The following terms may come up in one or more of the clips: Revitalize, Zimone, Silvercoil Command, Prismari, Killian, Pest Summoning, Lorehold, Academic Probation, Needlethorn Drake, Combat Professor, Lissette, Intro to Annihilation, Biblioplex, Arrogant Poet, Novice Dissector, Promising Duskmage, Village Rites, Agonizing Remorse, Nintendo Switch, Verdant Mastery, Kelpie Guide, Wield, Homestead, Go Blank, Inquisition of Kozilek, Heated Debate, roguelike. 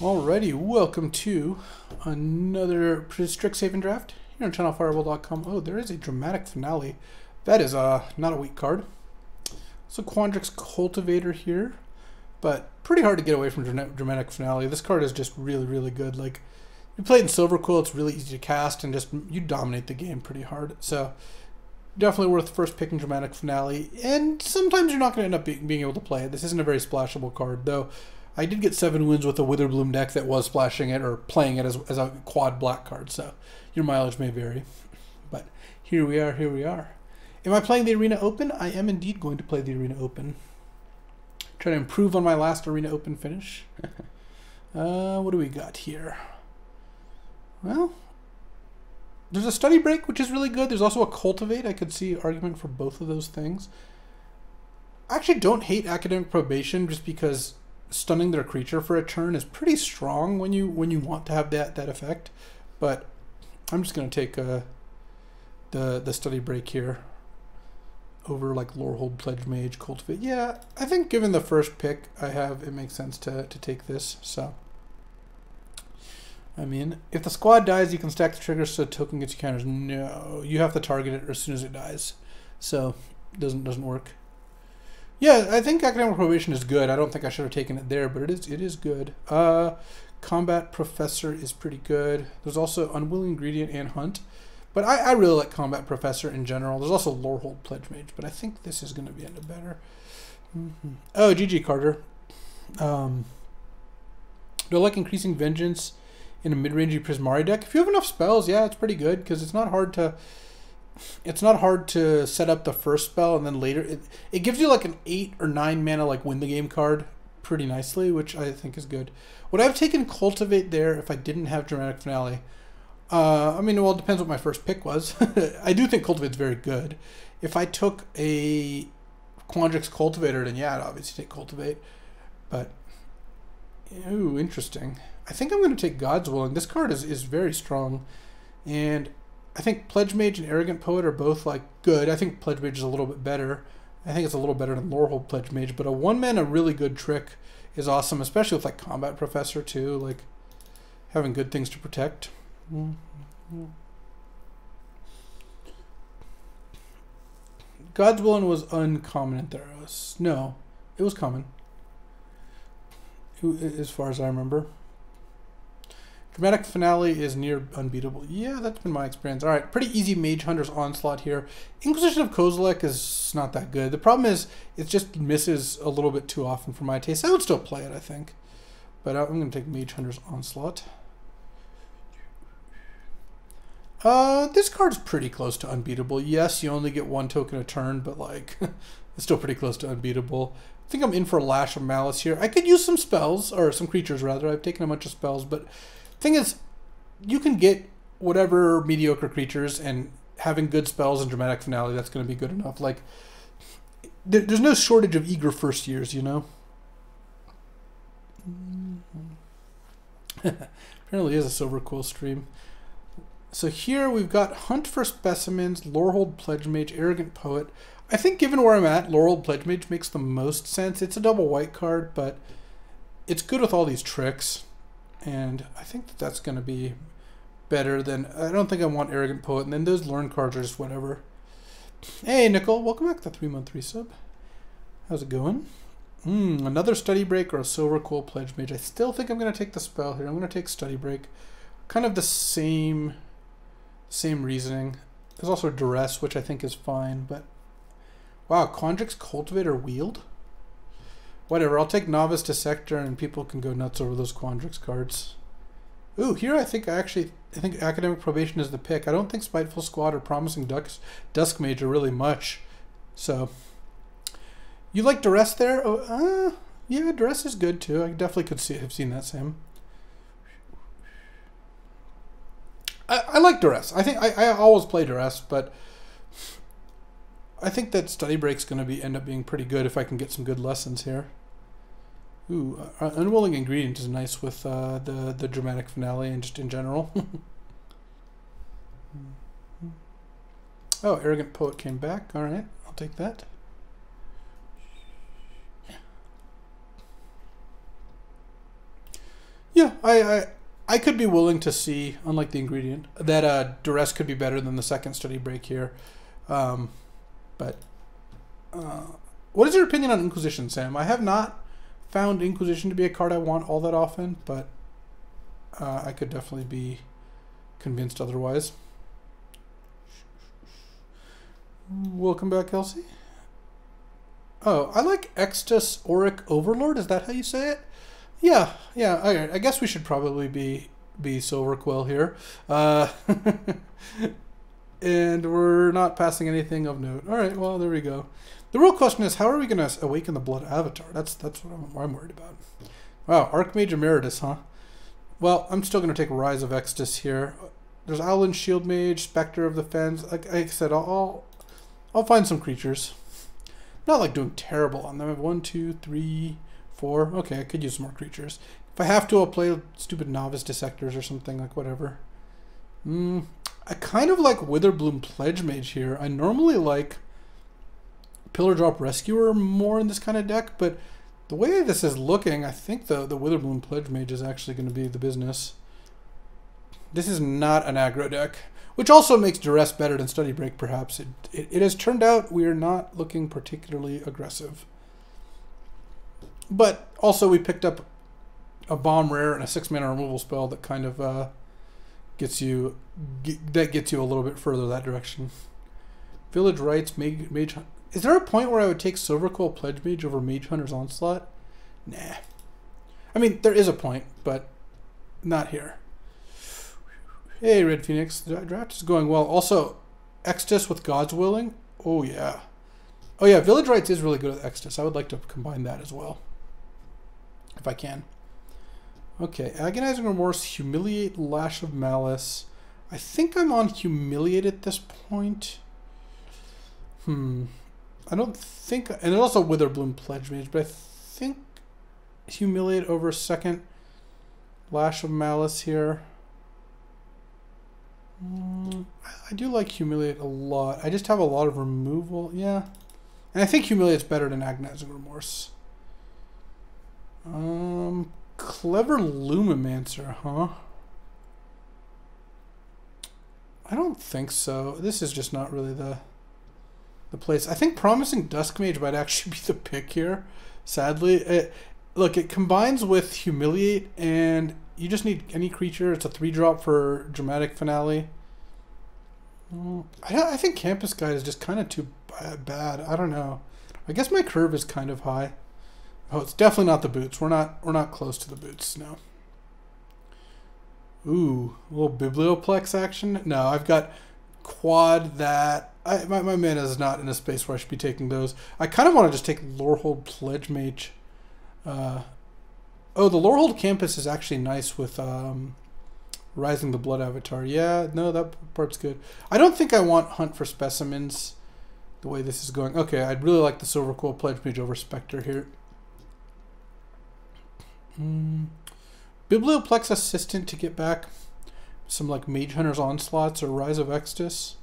Alrighty, welcome to another strict save and draft here on channelfireball.com. Oh, there is a Dramatic Finale. That is not a weak card. So Quandrix's Cultivator here, but pretty hard to get away from Dramatic Finale. This card is just really, really good. Like, you play it in Silverquill, it's really easy to cast, and just you dominate the game pretty hard. So definitely worth first picking Dramatic Finale, and sometimes you're not going to end up being able to play it. This isn't a very splashable card, though. I did get 7 wins with a Witherbloom deck that was splashing it or playing it as a quad black card, so your mileage may vary. But here we are, here we are. Am I playing the Arena Open? I am indeed going to play the Arena Open. Try to improve on my last Arena Open finish. What do we got here? Well, there's a Study Break, which is really good. There's also a Cultivate. I could see argument for both of those things. I actually don't hate Academic Probation just because stunning their creature for a turn is pretty strong when you want to have that effect, but I'm just going to take the Study Break here over like Lorehold Pledge Mage, Cultivate. Yeah, I think given the first pick I have, it makes sense to take this. So I mean, if the squad dies, you can stack the triggers so the token gets you counters. No, you have to target it as soon as it dies, so it doesn't work. Yeah, I think Academic Probation is good. I don't think I should have taken it there, but it is good. Combat Professor is pretty good. There's also Unwilling Ingredient and Hunt, but I really like Combat Professor in general. There's also Lorehold Pledge Mage, but I think this is going to be better. Oh, GG Carter. Do I like increasing Vengeance in a mid-rangey Prismari deck? If you have enough spells, yeah, it's pretty good because it's not hard to. It's not hard to set up the first spell and then later. It gives you like an 8 or 9 mana like win the game card pretty nicely, which I think is good. Would I have taken Cultivate there if I didn't have Dramatic Finale? I mean, well, it depends what my first pick was. I do think Cultivate's very good. If I took a Quandrix's Cultivator, then yeah, I'd obviously take Cultivate. But, ooh, interesting. I think I'm going to take God's Willing. This card is very strong, and I think Pledge Mage and Arrogant Poet are both like good. I think Pledge Mage is a little bit better. I think it's a little better than Lorehold Pledge Mage, but a one mana really good trick is awesome, especially with like Combat Professor too, like having good things to protect. God's Willing was uncommon in Theros. No, it was common, as far as I remember. Dramatic Finale is near unbeatable. Yeah, that's been my experience. All right, pretty easy Mage Hunter's Onslaught here. Inquisition of Kozilek is not that good. The problem is it just misses a little bit too often for my taste. I would still play it, I think. But I'm going to take Mage Hunter's Onslaught. This card's pretty close to unbeatable. Yes, you only get 1 token a turn, but like it's still pretty close to unbeatable. I think I'm in for a Lash of Malice here. I could use some spells, or some creatures rather. I've taken a bunch of spells, but thing is, you can get whatever mediocre creatures, and having good spells and Dramatic Finale, that's going to be good enough. Like, there's no shortage of eager first years, you know? Apparently is a Silverquill stream. So here we've got Hunt for Specimens, Lorehold Pledge Mage, Arrogant Poet. I think given where I'm at, Lorehold Pledge Mage makes the most sense. It's a double white card, but it's good with all these tricks. And I think that's going to be better than... I don't think I want Arrogant Poet. And then those learn cards are just whatever. Hey, Nicole. Welcome back to the 3-month resub. How's it going? Another Study Break or a Silvercoil Pledge Mage. I still think I'm going to take the spell here. I'm going to take Study Break. Kind of the same reasoning. There's also Duress, which I think is fine. But wow, Quandrix's Cultivate or Wield? Whatever, I'll take Novice Dissector, and people can go nuts over those Quandrix cards. Ooh, here I think Academic Probation is the pick. I don't think Spiteful Squad or Promising Dusk Mage are really much. So, you like Duress there? Oh, yeah, Duress is good too. I definitely could have seen that, Sam. I like Duress. I think I always play Duress, but I think that Study Break's going to end up being pretty good if I can get some good lessons here. Ooh, Unwilling Ingredient is nice with the Dramatic Finale and just in general. Oh, Arrogant Poet came back. All right, I'll take that. Yeah, Yeah, I could be willing to see, unlike the ingredient, that Duress could be better than the second Study Break here. But what is your opinion on Inquisition, Sam? I have not found Inquisition to be a card I want all that often, but I could definitely be convinced otherwise. Welcome back, Kelsey. Oh, I like Extus Auric Overlord. Is that how you say it? Yeah, yeah. I guess we should probably be Silverquill here. And we're not passing anything of note. All right, well, there we go. The real question is, how are we going to awaken the Blood Avatar? That's what I'm worried about. Wow, Archmage Emeritus, huh? Well, I'm still going to take Rise of Extus here. There's Owlin Shieldmage, Spectre of the Fens. Like I said, I'll find some creatures. Not like doing terrible on them. I have 1, 2, 3, 4. Okay, I could use some more creatures. If I have to, I'll play stupid Novice Dissectors or something, like whatever. I kind of like Witherbloom Pledge Mage here. I normally like Pillardrop Rescuer more in this kind of deck, but the way this is looking, I think the Witherbloom Pledge Mage is actually going to be the business. This is not an aggro deck, which also makes Duress better than Study Break, perhaps. It has turned out we are not looking particularly aggressive. But also we picked up a Bomb Rare and a 6-mana removal spell that kind of gets you a little bit further that direction. Village Rites, Mage... Is there a point where I would take Silvercoil Pledge Mage over Mage Hunter's Onslaught? Nah. I mean, there is a point, but not here. Hey, Red Phoenix. The draft is going well. Also, Extus with God's Willing. Oh, yeah. Oh, yeah. Village Rites is really good with Extus. I would like to combine that as well, if I can. Okay. Agonizing Remorse, Humiliate, Lash of Malice. I think I'm on Humiliate at this point. I don't think, and also Witherbloom Pledge Mage, but I think Humiliate over second Lash of Malice here. I do like Humiliate a lot. I just have a lot of removal, yeah. And I think Humiliate's better than Agonizing Remorse. Clever Lumimancer, huh? I don't think so. This is just not really the place. I think Promising Duskmage might actually be the pick here, sadly. Look, it combines with Humiliate, and you just need any creature. It's a 3-drop for Dramatic Finale. I think Campus Guide is just kind of too bad. I don't know. I guess my curve is kind of high. Oh, it's definitely not the boots. We're not close to the boots, no. Ooh, a little Biblioplex action? No, I've got quad that. My mana is not in a space where I should be taking those. I kind of want to just take Lorehold Pledge Mage. Oh, the Lorehold Campus is actually nice with Rising the Blood Avatar. Yeah, no, that part's good. I don't think I want Hunt for Specimens the way this is going. Okay, I'd really like the Silvercoil Pledge Mage over Spectre here. Biblioplex Assistant to get back some like Mage Hunter's Onslaughts or Rise of Extus.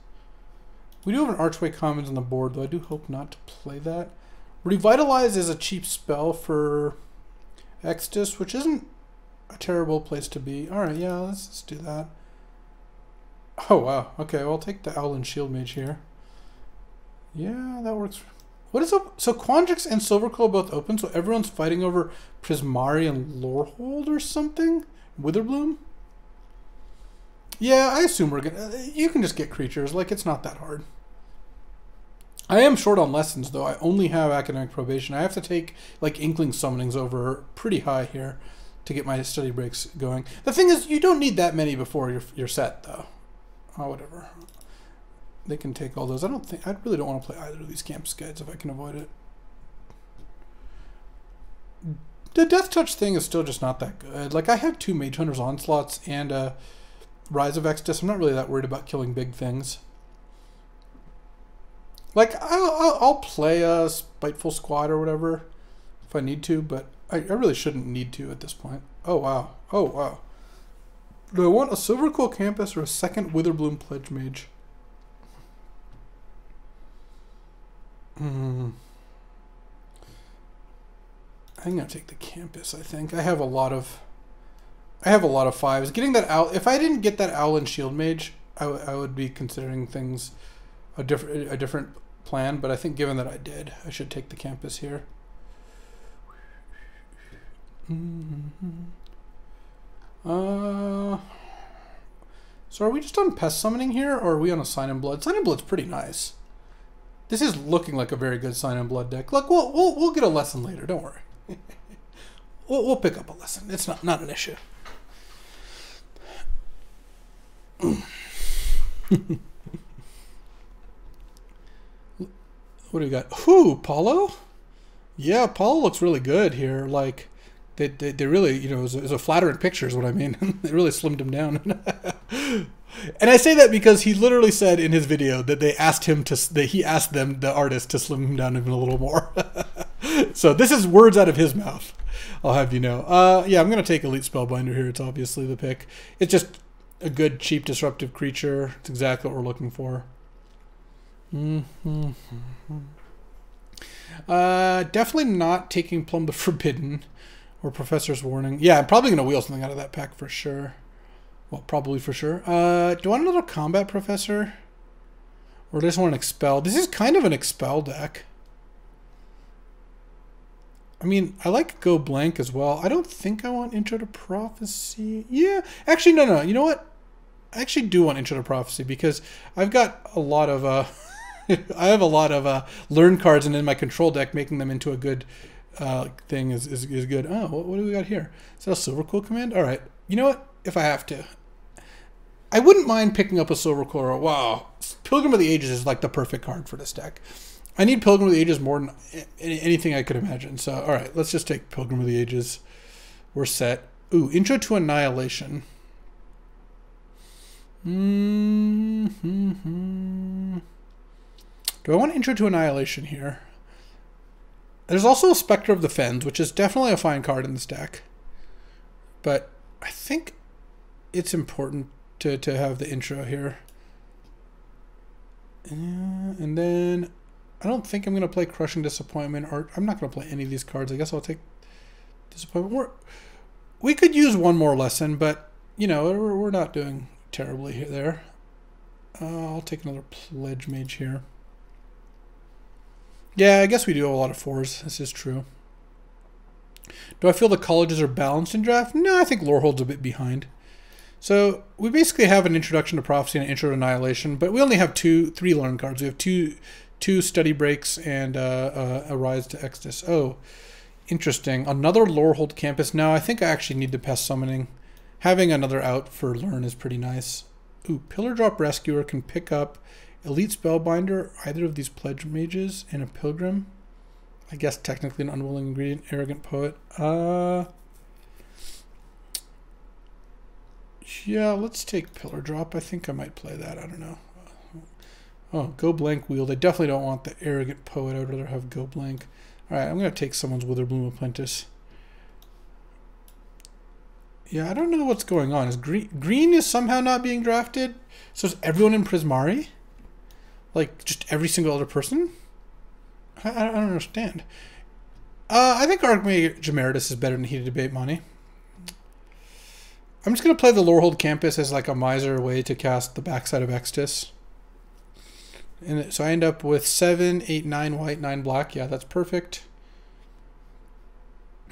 We do have an Archway Commons on the board, though I do hope not to play that. Revitalize is a cheap spell for Extus, which isn't a terrible place to be. Alright, yeah, let's do that. Oh, wow. Okay, well, I'll take the Owlin Shieldmage here. Yeah, that works. What is up? So Quandrix and Silvercoil both open, so everyone's fighting over Prismari and Lorehold or something? Witherbloom? Yeah, I assume we're gonna... You can just get creatures. Like, it's not that hard. I am short on lessons, though. I only have Academic Probation. I have to take, like, Inkling Summonings over pretty high here to get my Study Breaks going. The thing is, you don't need that many before you're set, though. Oh, whatever. They can take all those. I really don't want to play either of these Campus Guides if I can avoid it. The Death Touch thing is still just not that good. Like, I have 2 Mage Hunter's Onslaughts and Rise of Extus. I'm not really that worried about killing big things. Like, I'll play a Spiteful Squad or whatever if I need to, but I really shouldn't need to at this point. Oh, wow. Oh, wow. Do I want a Silverquill Campus or a second Witherbloom Pledge Mage? I'm going to take the Campus, I think. I have a lot of I have a lot of fives. Getting that owl, if I didn't get that Owlin Shieldmage, I would be considering things a different plan. But I think given that I did, I should take the campus here. So are we just on Pest Summoning here, or are we on a Sign and Blood? Sign and Blood's pretty nice. This is looking like a very good Sign and Blood deck. Look, we'll get a lesson later. Don't worry. We'll pick up a lesson. It's not an issue. What do we got? Who? Paulo? Yeah, Paulo looks really good here. Like, they really, you know, it was a flattering picture is what I mean. They really slimmed him down. And I say that because he literally said in his video that they asked him to, that he asked them, the artist, to slim him down even a little more. So this is words out of his mouth, I'll have you know. Yeah, I'm going to take Elite Spellbinder here. It's obviously the pick. It's just a good, cheap, disruptive creature. It's exactly what we're looking for. Definitely not taking Plumb the Forbidden or Professor's Warning. Yeah, I'm probably going to wheel something out of that pack for sure. Well, probably for sure. Do I want another Combat Professor? Or do I just want an Expel? This is kind of an Expel deck. I mean, I like Go Blank as well. I don't think I want Intro to Prophecy. Yeah, actually, no. You know what? I actually do want Intro to Prophecy because I've got a lot of... I have a lot of learn cards, and in my control deck, making them into a good thing is good. Oh, what do we got here? Is that a Silvercoil Command? All right. You know what? If I have to, I wouldn't mind picking up a Silvercoil. Wow. Pilgrim of the Ages is like the perfect card for this deck. I need Pilgrim of the Ages more than anything I could imagine. So, all right, let's just take Pilgrim of the Ages. We're set. Ooh, Intro to Annihilation. Do I want Intro to Annihilation here? There's also a Spectre of the Fens, which is definitely a fine card in this deck. But I think it's important to have the intro here. And then... I don't think I'm going to play Crushing Disappointment, or I'm not going to play any of these cards. I guess I'll take Disappointment. We could use one more lesson, but, you know, we're not doing terribly here. There. I'll take another Pledge Mage here. Yeah, I guess we do have a lot of fours. This is true. Do I feel the colleges are balanced in draft? No, I think Lorehold's a bit behind. So we basically have an Introduction to Prophecy and an Intro to Annihilation, but we only have three learn cards. We have two Study Breaks and a Rise to Extus. Oh, interesting. Another Lorehold campus. Now I think I actually need the Pest Summoning. Having another out for learn is pretty nice. Ooh, Pillardrop Rescuer can pick up Elite Spellbinder, either of these Pledge Mages, and a Pilgrim. I guess technically an Unwilling Ingredient, Arrogant Poet. Yeah, let's take Pillardrop. I think I might play that. I don't know. Oh, Go Blank Wield. I definitely don't want the Arrogant Poet. I would rather have Go Blank. All right, I'm going to take someone's Witherbloom Apprentice. Yeah, I don't know what's going on. Is green is somehow not being drafted? So is everyone in Prismari? Like, just every single other person? I don't understand. I think Archmage Emeritus is better than Heated Debate Money. I'm just going to play the Lorehold Campus as like a miser way to cast the backside of Extus. And so I end up with 7, 8, 9 white, 9 black. Yeah, that's perfect.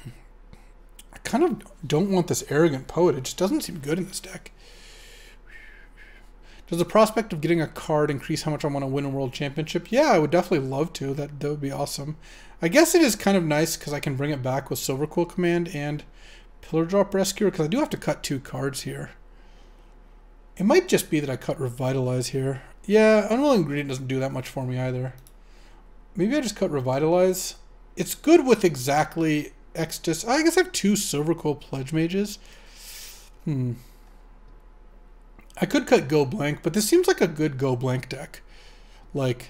I kind of don't want this Arrogant Poet. It just doesn't seem good in this deck. Does the prospect of getting a card increase how much I want to win a world championship? Yeah, I would definitely love to. That would be awesome. I guess it is kind of nice because I can bring it back with Silverquill Command and Pillardrop Rescuer because I do have to cut two cards here. It might just be that I cut Revitalize here. Yeah, Unwilling Ingredient doesn't do that much for me either. Maybe I just cut Revitalize. It's good with exactly Extus. I guess I have two Silvercoal Pledge Mages. I could cut Go Blank, but this seems like a good Go Blank deck. Like,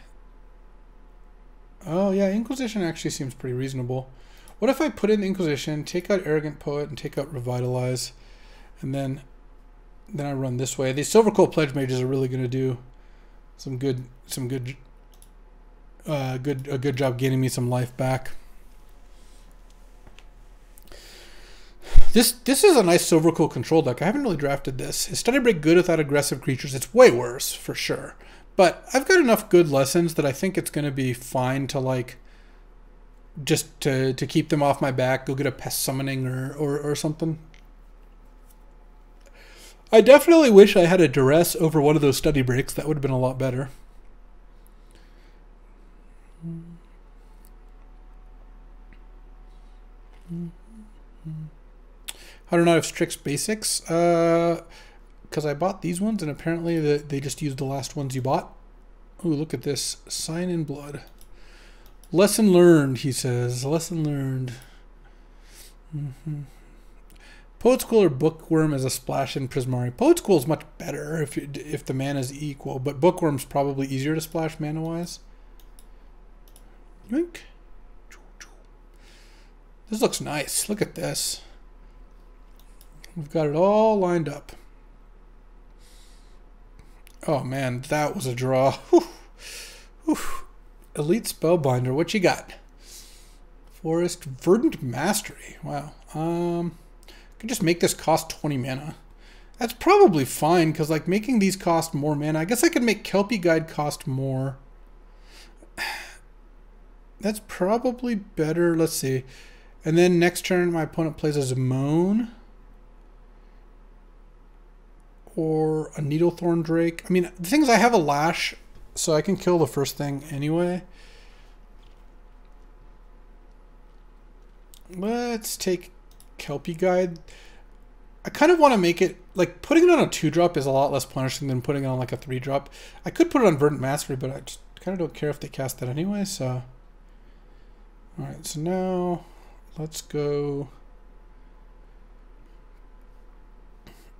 oh yeah, Inquisition actually seems pretty reasonable. What if I put in Inquisition, take out Arrogant Poet, and take out Revitalize, and then I run this way. These Silvercoal Pledge Mages are really going to do a good job gaining me some life back. This is a nice Silverquill control deck. I haven't really drafted this. Is Study Break good without aggressive creatures? It's way worse, for sure. But I've got enough good lessons that I think it's going to be fine to, like, just to keep them off my back, go get a Pest Summoning or something. I definitely wish I had a Duress over one of those Study Breaks. That would have been a lot better. I don't know if Strix Basics, because I bought these ones, and apparently they just used the last ones you bought. Ooh, look at this. Sign and Blood. Lesson learned, he says. Lesson learned. Mm-hmm. Poet's Quill or Bookworm is a splash in Prismari. Poet's Quill is much better if the mana is equal, but Bookworm's probably easier to splash mana-wise. Yoink. This looks nice. Look at this. We've got it all lined up. Oh man, that was a draw. Whew. Whew. Elite Spellbinder, what you got? Forest Verdant Mastery. Wow. I could just make this cost 20 mana. That's probably fine, because like making these cost more mana. I guess I could make Kelpie Guide cost more. That's probably better. Let's see. And then next turn my opponent plays a Zimone. Or a Needlethorn Drake. I mean, the thing is, I have a Lash, so I can kill the first thing anyway. Let's take Kelpie Guide. I kind of want to make it, like, putting it on a 2-drop is a lot less punishing than putting it on, like, a 3-drop. I could put it on Verdant Mastery, but I just kind of don't care if they cast that anyway, so. Alright, so now let's go.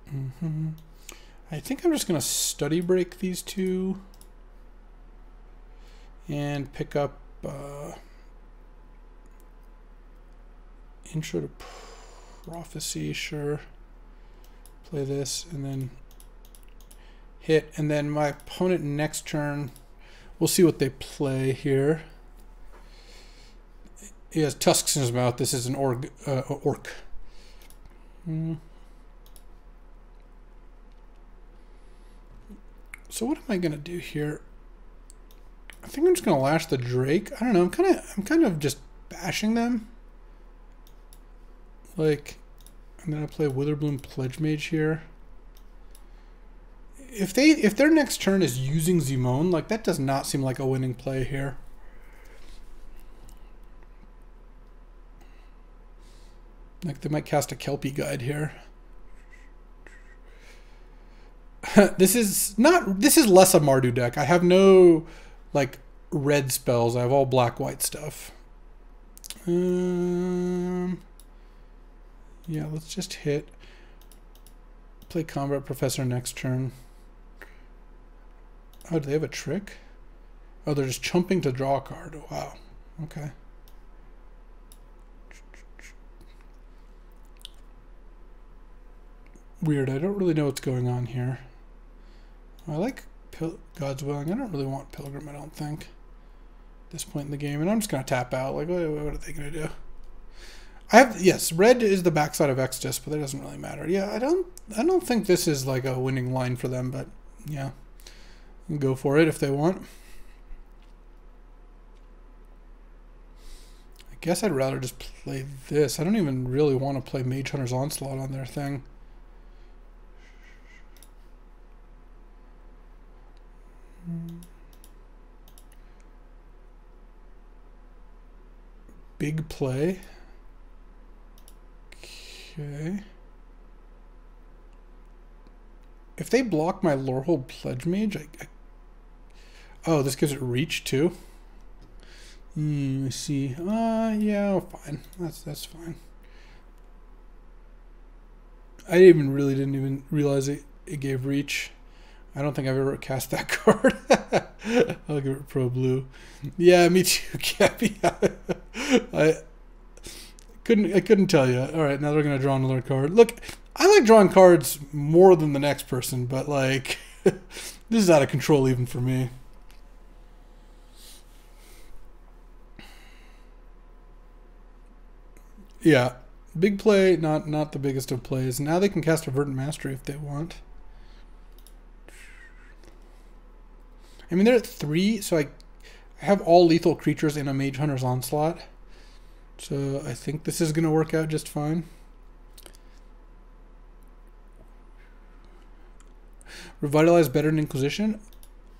Mm-hmm. I think I'm just going to Study Break these two and pick up Intro to Prophecy, sure. Play this and then hit. And then my opponent next turn, we'll see what they play here. He has tusks in his mouth. This is an orc. So what am I gonna do here? I think I'm just gonna Lash the Drake. I don't know. I'm kind of just bashing them. Like, I'm gonna play Witherbloom Pledge Mage here. If their next turn is using Zimone, like that does not seem like a winning play here. Like they might cast a Kelpie Guide here. This is less a Mardu deck. I have no like red spells. I have all black-white stuff. Yeah, let's just hit. Play Combat Professor next turn. Oh, do they have a trick? Oh, they're just chumping to draw a card. Wow. Okay. Weird. I don't really know what's going on here. I like God's Willing. I don't really want Pilgrim, I don't think, at this point in the game. And I'm just going to tap out. Like, what are they going to do? I have, yes, red is the backside of Extus, but that doesn't really matter. Yeah, I don't think this is like a winning line for them, but yeah. They can go for it if they want. I guess I'd rather just play this. I don't even really want to play Mage Hunter's Onslaught on their thing. Big play. Okay. If they block my Lorehold Pledge Mage, oh, this gives it reach too. Let's see. Yeah, fine. That's fine. I didn't even realize it gave reach. I don't think I've ever cast that card. I'll give it pro blue. Yeah, me too, Cappy. I couldn't tell you. All right, now they're gonna draw another card. Look, I like drawing cards more than the next person, but like, this is out of control even for me. Yeah, Big play, not the biggest of plays. Now they can cast Verdant Mastery if they want. I mean, they're at 3, so I have all lethal creatures in a Mage Hunter's Onslaught. So I think this is going to work out just fine. Revitalize better than Inquisition?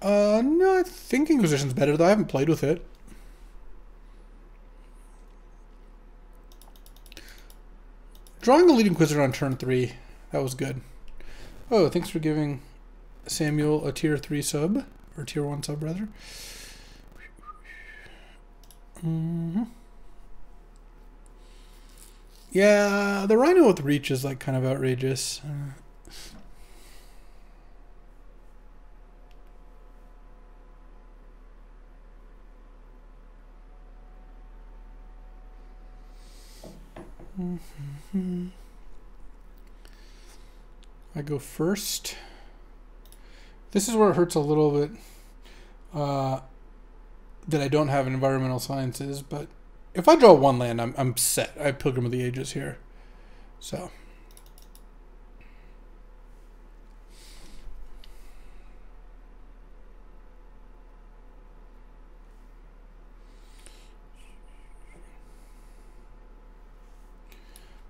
No, I think Inquisition's better, though I haven't played with it. Drawing the lead Inquisitor on turn 3. That was good. Oh, thanks for giving Samuel a tier 3 sub. Or tier 1 sub, rather. Mm-hmm. Yeah, the Rhino with Reach is, like, kind of outrageous. Mm-hmm. I go first. This is where it hurts a little bit that I don't have environmental sciences, but if I draw one land, I'm set. I have Pilgrim of the Ages here. So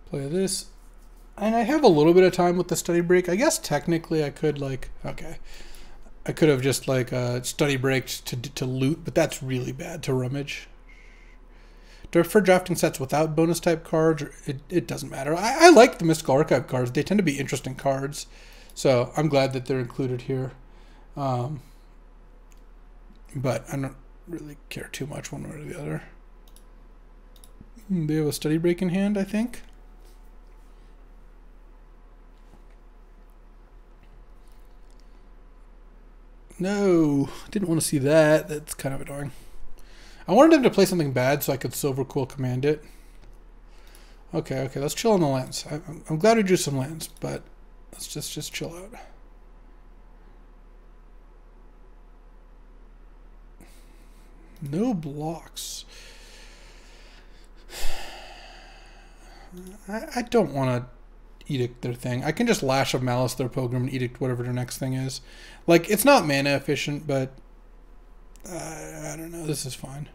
play this, and I have a little bit of time with the study break. I guess technically I could, like, okay, I could have just like study breaked to loot, but that's really bad to rummage. For drafting sets without bonus type cards, it doesn't matter. I like the Mystical Archive cards. They tend to be interesting cards, so I'm glad that they're included here. But I don't really care too much one way or the other. They have a study break in hand, I think. No, didn't want to see that. That's kind of annoying. I wanted him to play something bad so I could Silverquill Command it. Okay, let's chill on the lands. I'm glad we drew some lands, but let's just chill out. No blocks. I don't want to Edict their thing. I can just Lash of Malice their Pilgrim and Edict whatever their next thing is. Like, it's not mana efficient, but I don't know. This is fine.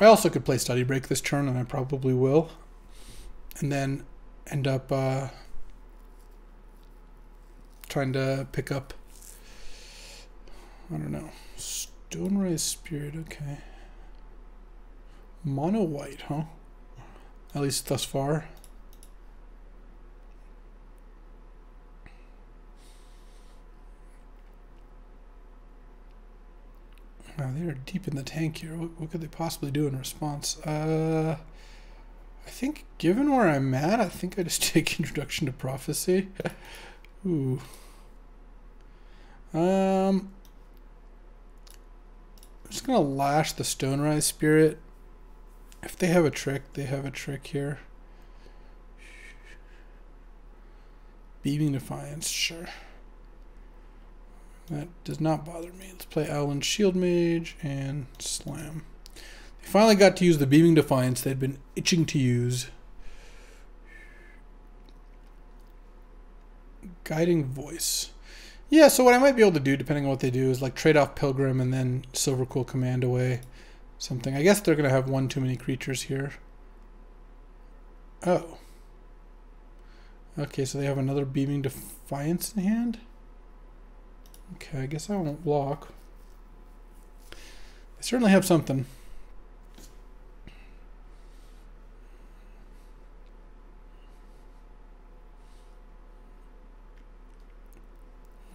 I also could play Study Break this turn, and I probably will. And then end up trying to pick up, I don't know, Stoneraise Spirit, okay. Mono white, huh? At least thus far. Wow, they are deep in the tank here. What could they possibly do in response? I think, given where I'm at, I think I just take Introduction to Prophecy. Ooh. I'm just gonna Lash the Stonerise Spirit. If they have a trick, they have a trick here. Beaming Defiance, sure. That does not bother me. Let's play Owlin Shieldmage and slam. They finally got to use the Beaming Defiance they'd been itching to use. Guiding Voice. Yeah, so what I might be able to do, depending on what they do, is like trade off Pilgrim and then Silverquill Command away. Something. I guess they're going to have one too many creatures here. Oh. Okay, so they have another Beaming Defiance in hand? Okay, I guess I won't block. They certainly have something.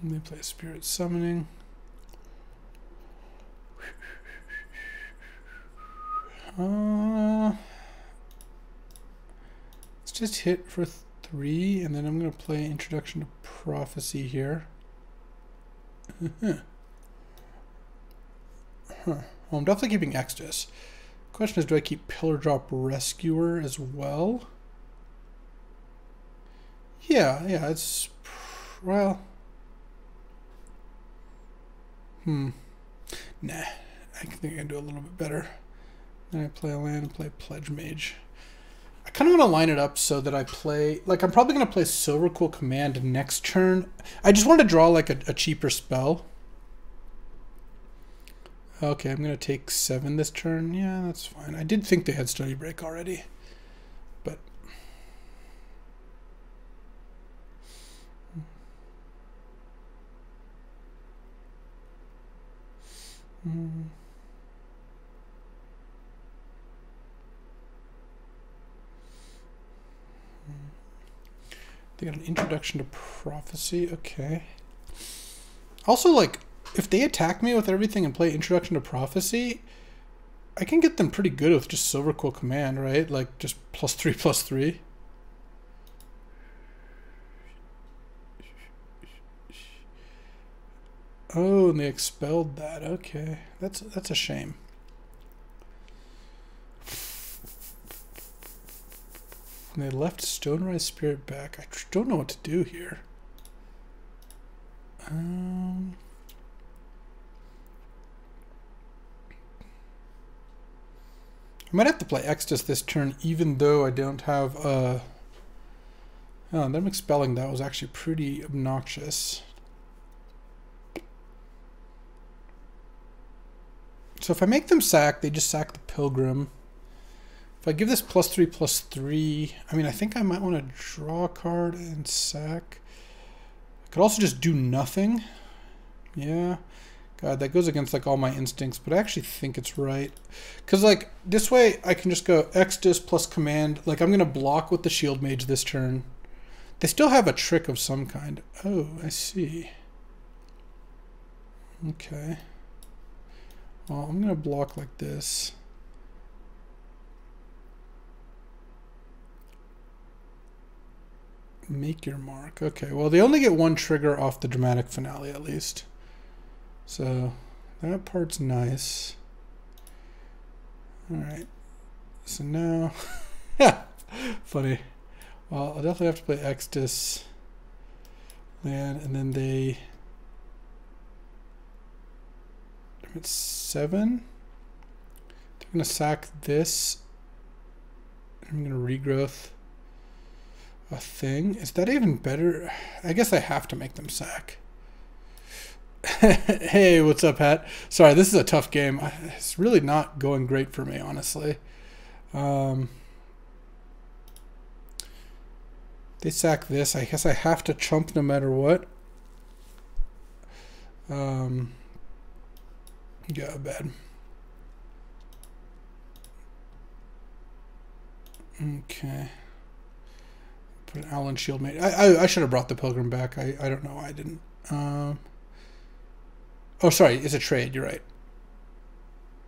They play Spirit Summoning. Let's just hit for 3, and then I'm going to play Introduction to Prophecy here. Well, I'm definitely keeping Extus. Question is, do I keep Pillardrop Rescuer as well? Yeah, it's... well... Nah, I think I can do a little bit better. I play a land and play Pledge Mage. I kind of want to line it up so that I play... Like, I'm probably going to play Silverquill Command next turn. I just want to draw, like, a cheaper spell. Okay, I'm going to take 7 this turn. Yeah, that's fine. I did think they had Study Break already. But... Mm. They got an Introduction to Prophecy. Okay. Also, like, if they attack me with everything and play Introduction to Prophecy, I can get them pretty good with just Silverquill Command, right? Like, just +3/+3. Oh, and they expelled that. Okay, that's a shame. And they left Stonerise Spirit back. I don't know what to do here. I might have to play Extus this turn, even though I don't have. Oh, them expelling that was actually pretty obnoxious. So if I make them sack, they just sack the Pilgrim. If I give this +3/+3, I mean, I think I might want to draw a card and sack. I could also just do nothing. Yeah. God, that goes against, like, all my instincts, but I actually think it's right. Because, like, this way I can just go Extus plus Command. Like, I'm going to block with the Shield Mage this turn. They still have a trick of some kind. Oh, I see. Okay. Well, I'm going to block like this. Make your mark. Okay, well, they only get one trigger off the Dramatic Finale, at least. So, that part's nice. Alright. So now... Funny. Well, I'll definitely have to play Extus. Land, and then they... It's 7. They're going to sack this. I'm going to regrowth a thing. Is that even better? I guess I have to make them sack. Hey, what's up, Hat? Sorry, this is a tough game. It's really not going great for me, honestly. They sack this. I guess I have to chump no matter what. Yeah, bad. Okay. Put an Owlin Shieldmage. I should have brought the Pilgrim back. I don't know why I didn't. Oh, sorry. It's a trade. You're right.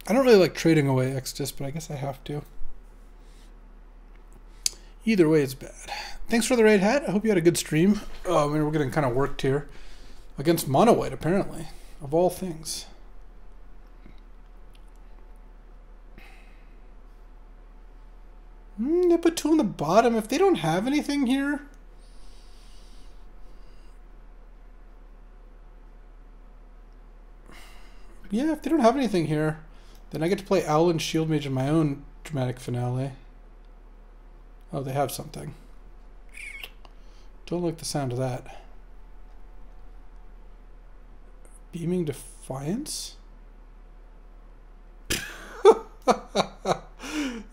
I don't really like trading away Extus, but I guess I have to. Either way, it's bad. Thanks for the raid, Hat. I hope you had a good stream. I mean, we're getting kind of worked here. Against Mono White, apparently. Of all things. They put 2 on the bottom. If they don't have anything here... Yeah, if they don't have anything here, then I get to play Owlin Shieldmage in my own Dramatic Finale. Oh, they have something. Don't like the sound of that. Beaming Defiance?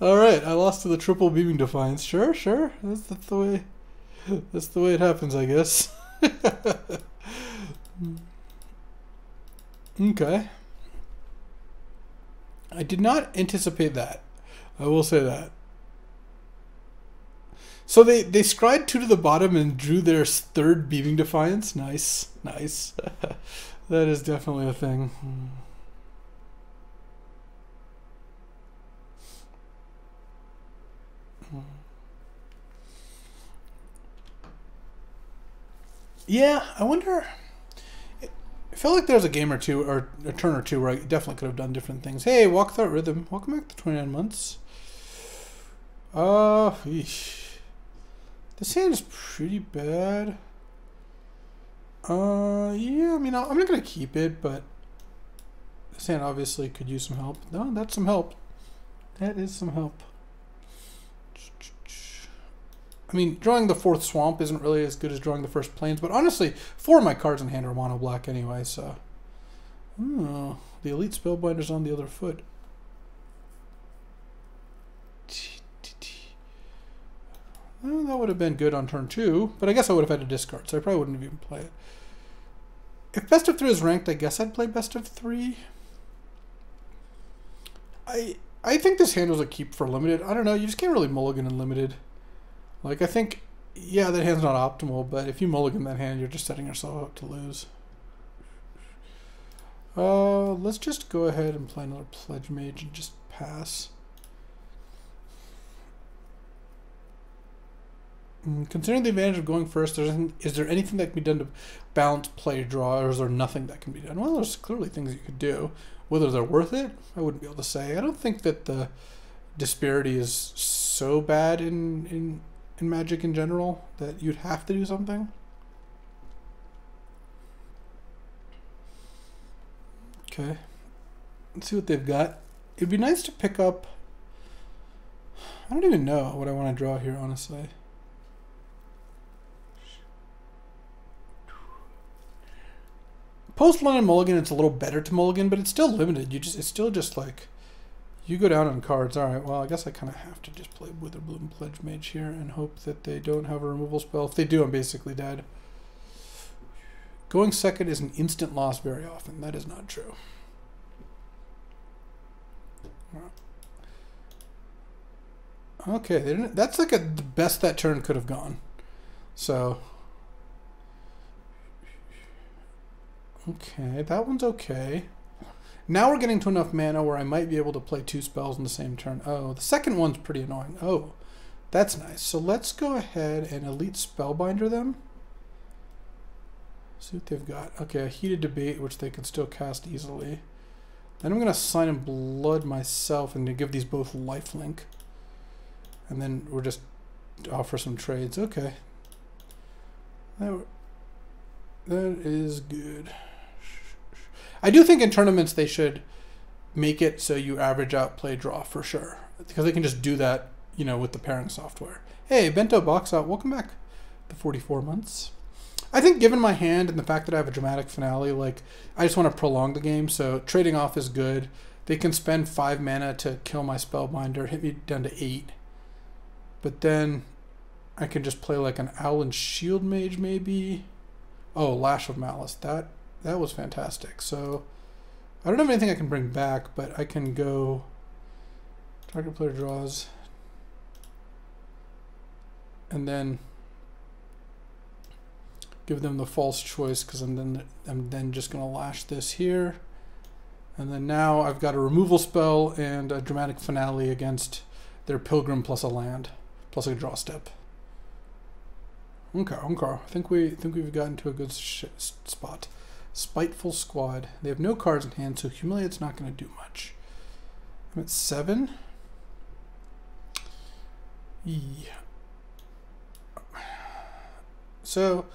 All right, I lost to the triple Beaming Defiance. Sure, sure. That's the way. That's the way it happens, I guess. Okay. I did not anticipate that. I will say that. So they scryed 2 to the bottom and drew their 3rd Beaming Defiance. Nice, nice. That is definitely a thing. Yeah, I wonder. It felt like there was a game or two, or a turn or two, where I definitely could have done different things. Hey, Walk Without Rhythm. Welcome back to 29 months. This hand is pretty bad. Yeah, I mean, I'm not going to keep it, but this hand obviously could use some help. No, that's some help. That is some help. I mean, drawing the fourth swamp isn't really as good as drawing the first plains, but honestly, four of my cards in hand are mono black anyway, so. Oh, the Elite Spellbinder's on the other foot. Well, that would have been good on turn two, but I guess I would have had to discard, so I probably wouldn't have even played it. If best of three is ranked, I guess I'd play best of three. I think this hand was a keep for limited. I don't know, you just can't really mulligan in limited. Like, I think, yeah, that hand's not optimal, but if you mulligan that hand, you're just setting yourself up to lose. Let's just go ahead and play another Pledge Mage and just pass. Considering the advantage of going first, is there anything that can be done to balance play draw, or is there nothing that can be done? Well, there's clearly things you could do. Whether they're worth it, I wouldn't be able to say. I don't think that the disparity is so bad in Magic in general that you'd have to do something. Okay. Let's see what they've got. It'd be nice to pick up... I don't even know what I want to draw here, honestly. Post London mulligan, it's a little better to mulligan, but it's still limited. It's still just like, you go down on cards. All right, well, I guess I kind of have to just play Witherbloom Pledge Mage here and hope that they don't have a removal spell. If they do, I'm basically dead. Going second is an instant loss very often. That is not true. Okay, they didn't, that's like the best that turn could have gone. So... okay, that one's okay. Now we're getting to enough mana where I might be able to play two spells in the same turn. Oh, the second one's pretty annoying. Oh, that's nice. So let's go ahead and Elite Spellbinder them. See what they've got. Okay, a Heated Debate, which they can still cast easily. Then I'm going to Sign and Blood myself and to give these both lifelink. And then we're just offer some trades. Okay. That is good. I do think in tournaments they should make it so you average out play draw for sure, because they can just do that, you know, with the pairing software. Hey, Bento Box Out, welcome back. The 44 months. I think given my hand and the fact that I have a dramatic finale, like, I just want to prolong the game, so trading off is good. They can spend 5 mana to kill my Spellbinder, hit me down to 8. But then I can just play like an Owlin Shieldmage maybe. Oh, Lash of Malice. That was fantastic. So, I don't have anything I can bring back, but I can go... target player draws. And then... give them the false choice, because I'm then just going to lash this here. And then now I've got a removal spell and a dramatic finale against their Pilgrim plus a land. Plus a draw step. Okay, okay. I think we've gotten to a good spot. Spiteful Squad. They have no cards in hand, so Humiliate's not going to do much. I'm at 7. Yeah. So,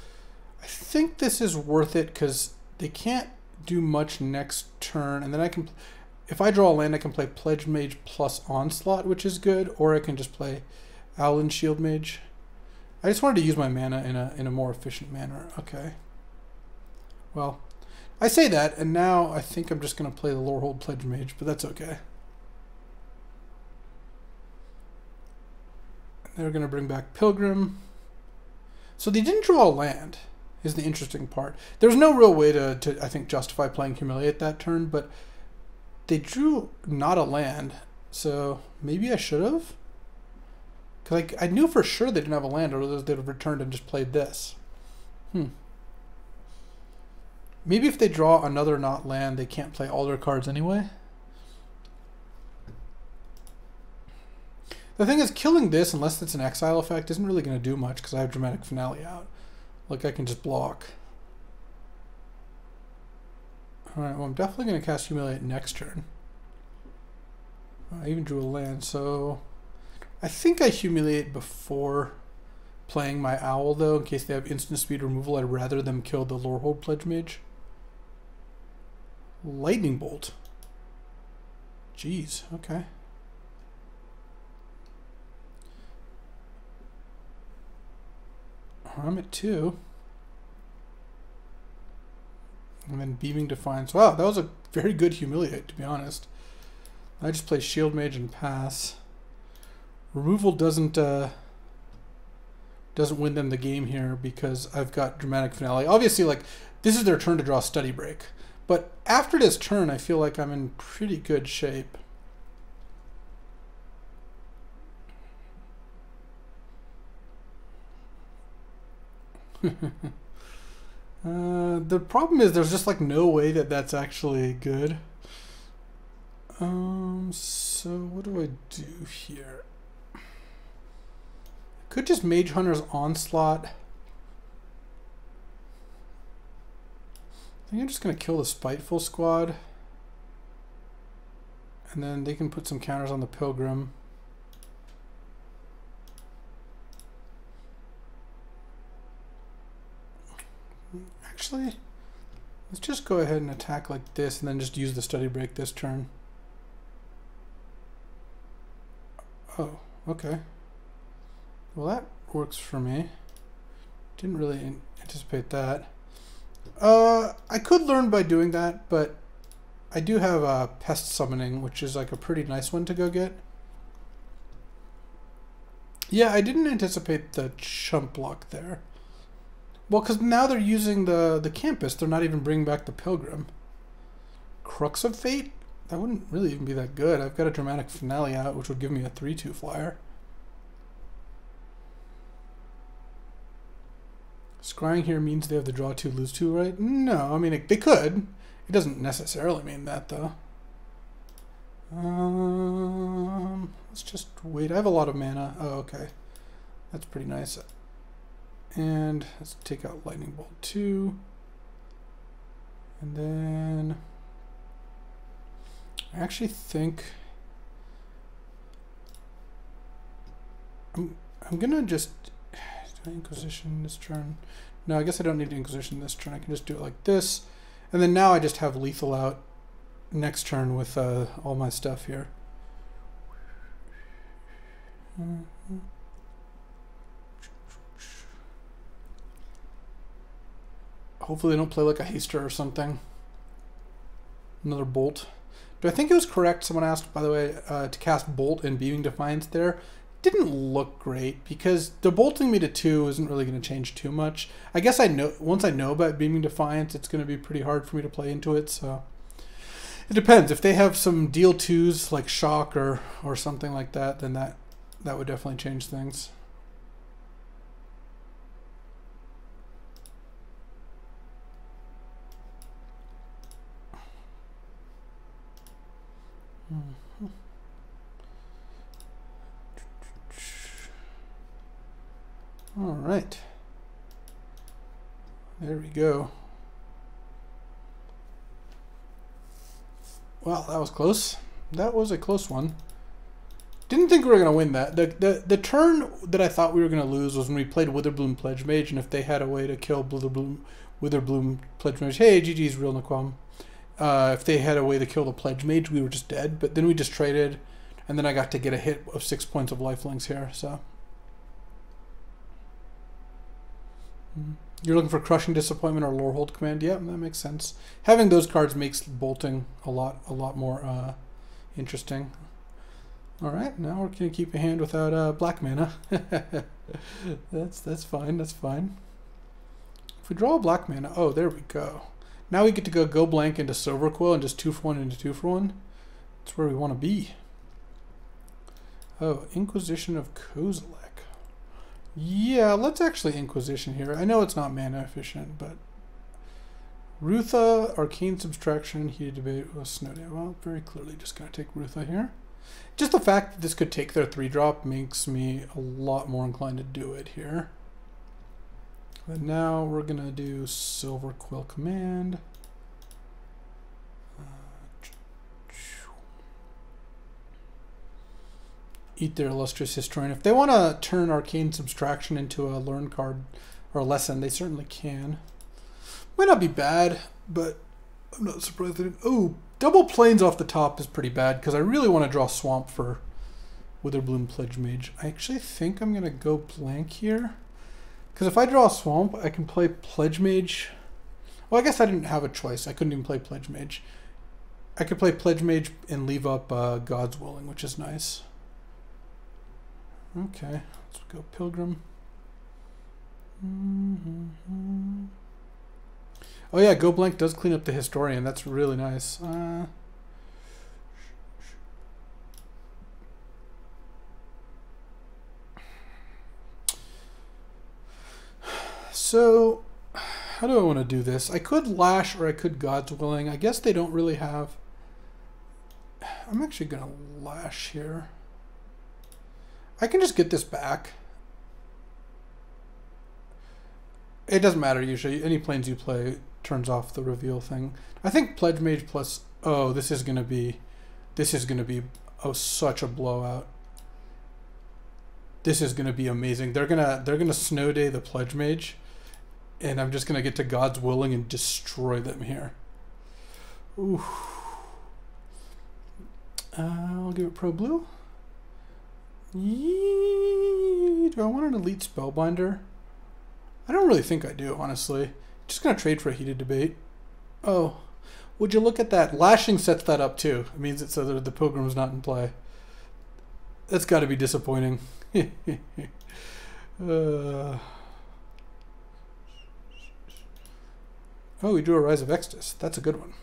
I think this is worth it because they can't do much next turn, and then I can, if I draw a land, I can play Pledge Mage plus Onslaught, which is good, or I can just play Owlin Shieldmage. I just wanted to use my mana in a more efficient manner. Okay. Well, I say that, and now I think I'm just going to play the Lorehold Pledge Mage, but that's okay. And they're going to bring back Pilgrim. So they didn't draw a land, is the interesting part. There's no real way to I think, justify playing Humiliate that turn, but they drew not a land, so maybe I should have? Because I knew for sure they didn't have a land, or they'd have returned and just played this. Maybe if they draw another not land, they can't play all their cards anyway. The thing is, killing this, unless it's an exile effect, isn't really going to do much, because I have Dramatic Finale out. Like, I can just block. Alright, well, I'm definitely going to cast Humiliate next turn. I even drew a land, so... I think I Humiliate before playing my Owl, though, in case they have instant speed removal. I'd rather them kill the Lorehold Pledge Mage. Lightning Bolt. Jeez, okay. I'm at 2. And then Beaming Defiance. Wow, that was a very good Humiliate, to be honest. I just play Shield Mage and pass. Removal doesn't win them the game here because I've got Dramatic Finale. Obviously, like, this is their turn to draw Study Break. But after this turn, I feel like I'm in pretty good shape. The problem is there's just like no way that that's actually good. So what do I do here? I could just Mage Hunter's Onslaught. I think I'm just gonna kill the Spiteful Squad, and then they can put some counters on the Pilgrim. Actually, let's just go ahead and attack like this and then just use the Study Break this turn. Oh, okay. Well, that works for me. Didn't really anticipate that. I could learn by doing that, but I do have a Pest Summoning, which is like a pretty nice one to go get. Yeah, I didn't anticipate the chump block there. Well, because now they're using the campus. They're not even bringing back the Pilgrim. Crux of Fate? That wouldn't really even be that good. I've got a Dramatic Finale out, which would give me a 3-2 flyer. Scrying here means they have the draw 2, lose 2, right? No, I mean, they could. It doesn't necessarily mean that, though. Let's just wait. I have a lot of mana. Oh, okay. That's pretty nice. And let's take out Lightning Bolt 2. And then I actually think I'm gonna just Inquisition this turn. No, I guess I don't need to Inquisition this turn. I can just do it like this. And then now I just have lethal out next turn with all my stuff here. Mm-hmm. Hopefully they don't play like a Haster or something. Another Bolt. Do I think it was correct? Someone asked, by the way, to cast Bolt and Beaming Defiance there. Didn't look great because the bolting me to 2 isn't really going to change too much. I guess I know once I know about Beaming Defiance, it's going to be pretty hard for me to play into it. So it depends. If they have some deal 2s like Shock or something like that, then that would definitely change things. Mm-hmm. All right, there we go. Well, that was close. That was a close one. Didn't think we were gonna win that. The turn that I thought we were gonna lose was when we played Witherbloom Pledge Mage, and if they had a way to kill Witherbloom Pledge Mage, hey, GG's real Naquam. If they had a way to kill the Pledge Mage, we were just dead. But then we just traded, and then I got to get a hit of 6 points of lifelinks here. So you're looking for Crushing Disappointment or Lorehold Command? Yeah, that makes sense. Having those cards makes bolting a lot more interesting. All right, now we're gonna keep a hand without black mana. That's fine. That's fine. If we draw black mana, oh, there we go. Now we get to go blank into Silverquill and just 2-for-1 into 2-for-1. That's where we want to be. Oh, Inquisition of Kozilek. Yeah, let's actually Inquisition here. I know it's not mana efficient, but Rutha, Arcane Subtraction, Heated Debate with Snowdale. Well, very clearly just going to take Rutha here. Just the fact that this could take their 3-drop makes me a lot more inclined to do it here. And now we're going to do Silverquill Command. Eat their Illustrious Historian. If they want to turn Arcane Subtraction into a learn card or a lesson, they certainly can. Might not be bad, but I'm not surprised they didn't. Oh, double planes off the top is pretty bad because I really want to draw Swamp for Witherbloom Pledge Mage. I actually think I'm going to go blank here. Because if I draw a Swamp, I can play Pledge Mage. Well, I guess I didn't have a choice. I couldn't even play Pledge Mage. I could play Pledge Mage and leave up God's Willing, which is nice. Okay, let's go Pilgrim. Mm-hmm. Oh yeah, Go Blank does clean up the Historian. That's really nice. So, how do I want to do this? I could Lash or I could God's Willing. I guess they don't really have... I'm actually going to Lash here. I can just get this back. It doesn't matter usually. Any planes you play turns off the reveal thing. I think Pledge Mage plus... Oh, this is going to be... This is going to be such a blowout. This is going to be amazing. They're gonna snow day the Pledge Mage, and I'm just going to get to God's Willing and destroy them here. Ooh. I'll give it Pro Blue. Yee. Do I want an Elite Spellbinder? I don't really think I do, honestly. Just going to trade for a Heated Debate. Oh, would you look at that? Lashing sets that up, too. It means it's so that the Pilgrim's not in play. That's got to be disappointing. Oh, we drew a Rise of Extus. That's a good one.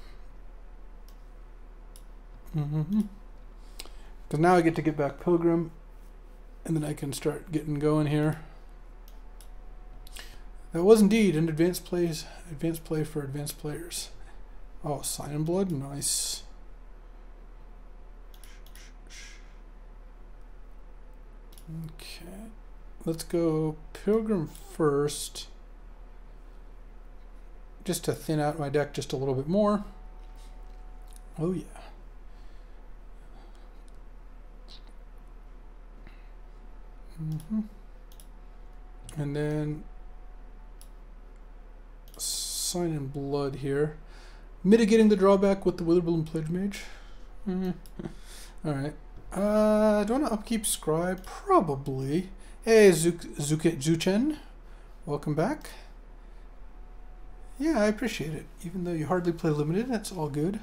Mm-hmm. Because now I get to get back Pilgrim, and then I can start getting going here. That was indeed an advanced play for advanced players. Oh, Sign and Blood, nice. Okay, let's go Pilgrim first, just to thin out my deck just a little bit more. Oh yeah. Mm-hmm. And then Sign and Blood here, mitigating the drawback with the Witherbloom Pledge Mage. Mm-hmm. All right. Do I want to upkeep Scribe? Probably. Hey, Zuchen. Welcome back. Yeah, I appreciate it. Even though you hardly play Limited, that's all good.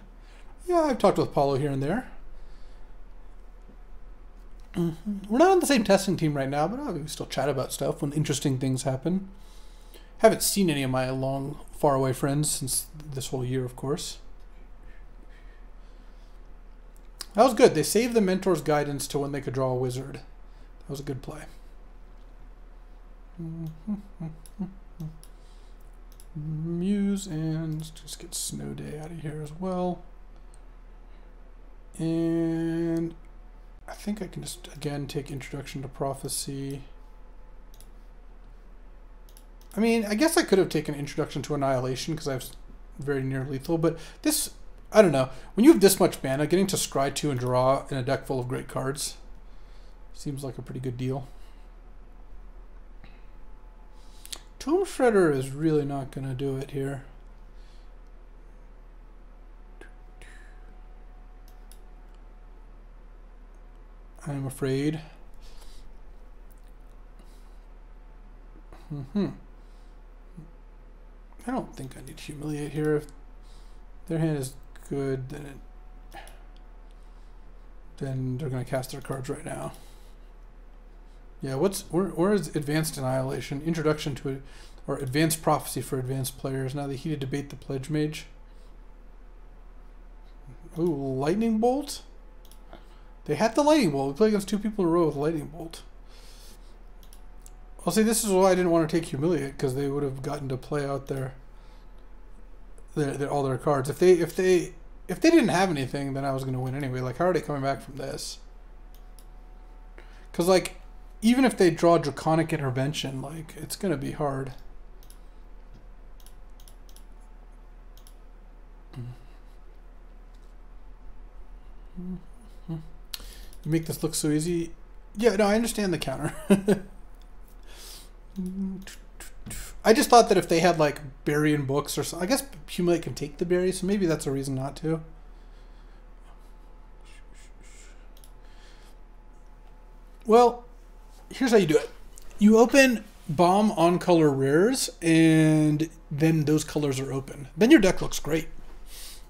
Yeah, I've talked with Paulo here and there. Mm-hmm. We're not on the same testing team right now, but we still chat about stuff when interesting things happen. Haven't seen any of my long, faraway friends since this whole year, of course. That was good. They saved the Mentor's Guidance to when they could draw a Wizard. That was a good play. Muse, and let's just get Snow Day out of here as well. And I think I can just, again, take Introduction to Prophecy. I mean, I guess I could have taken Introduction to Annihilation because I have very near lethal, but this... I don't know. When you have this much mana, getting to scry 2 and draw in a deck full of great cards seems like a pretty good deal. Tomb Shredder is really not going to do it here. I'm afraid. Mm-hmm. I don't think I need to Humiliate here. If their hand is good, then they're going to cast their cards right now. Yeah, where is Advanced Annihilation? Introduction to it, or Advanced Prophecy for advanced players. Now they Heated Debate the Pledge Mage. Ooh, Lightning Bolt? They had the Lightning Bolt. We played against two people in a row with Lightning Bolt. I'll say this is why I didn't want to take Humiliate, because they would have gotten to play out all their cards. If they didn't have anything, then I was going to win anyway. Like, how are they coming back from this? Because, like, even if they draw Draconic Intervention, like, it's going to be hard. Mm-hmm. You make this look so easy. Yeah, no, I understand the counter. I just thought that if they had, like, Bury in Books or something. I guess Humiliate can take the Bury, so maybe that's a reason not to. Well, here's how you do it. You open bomb on color rares, and then those colors are open. Then your deck looks great.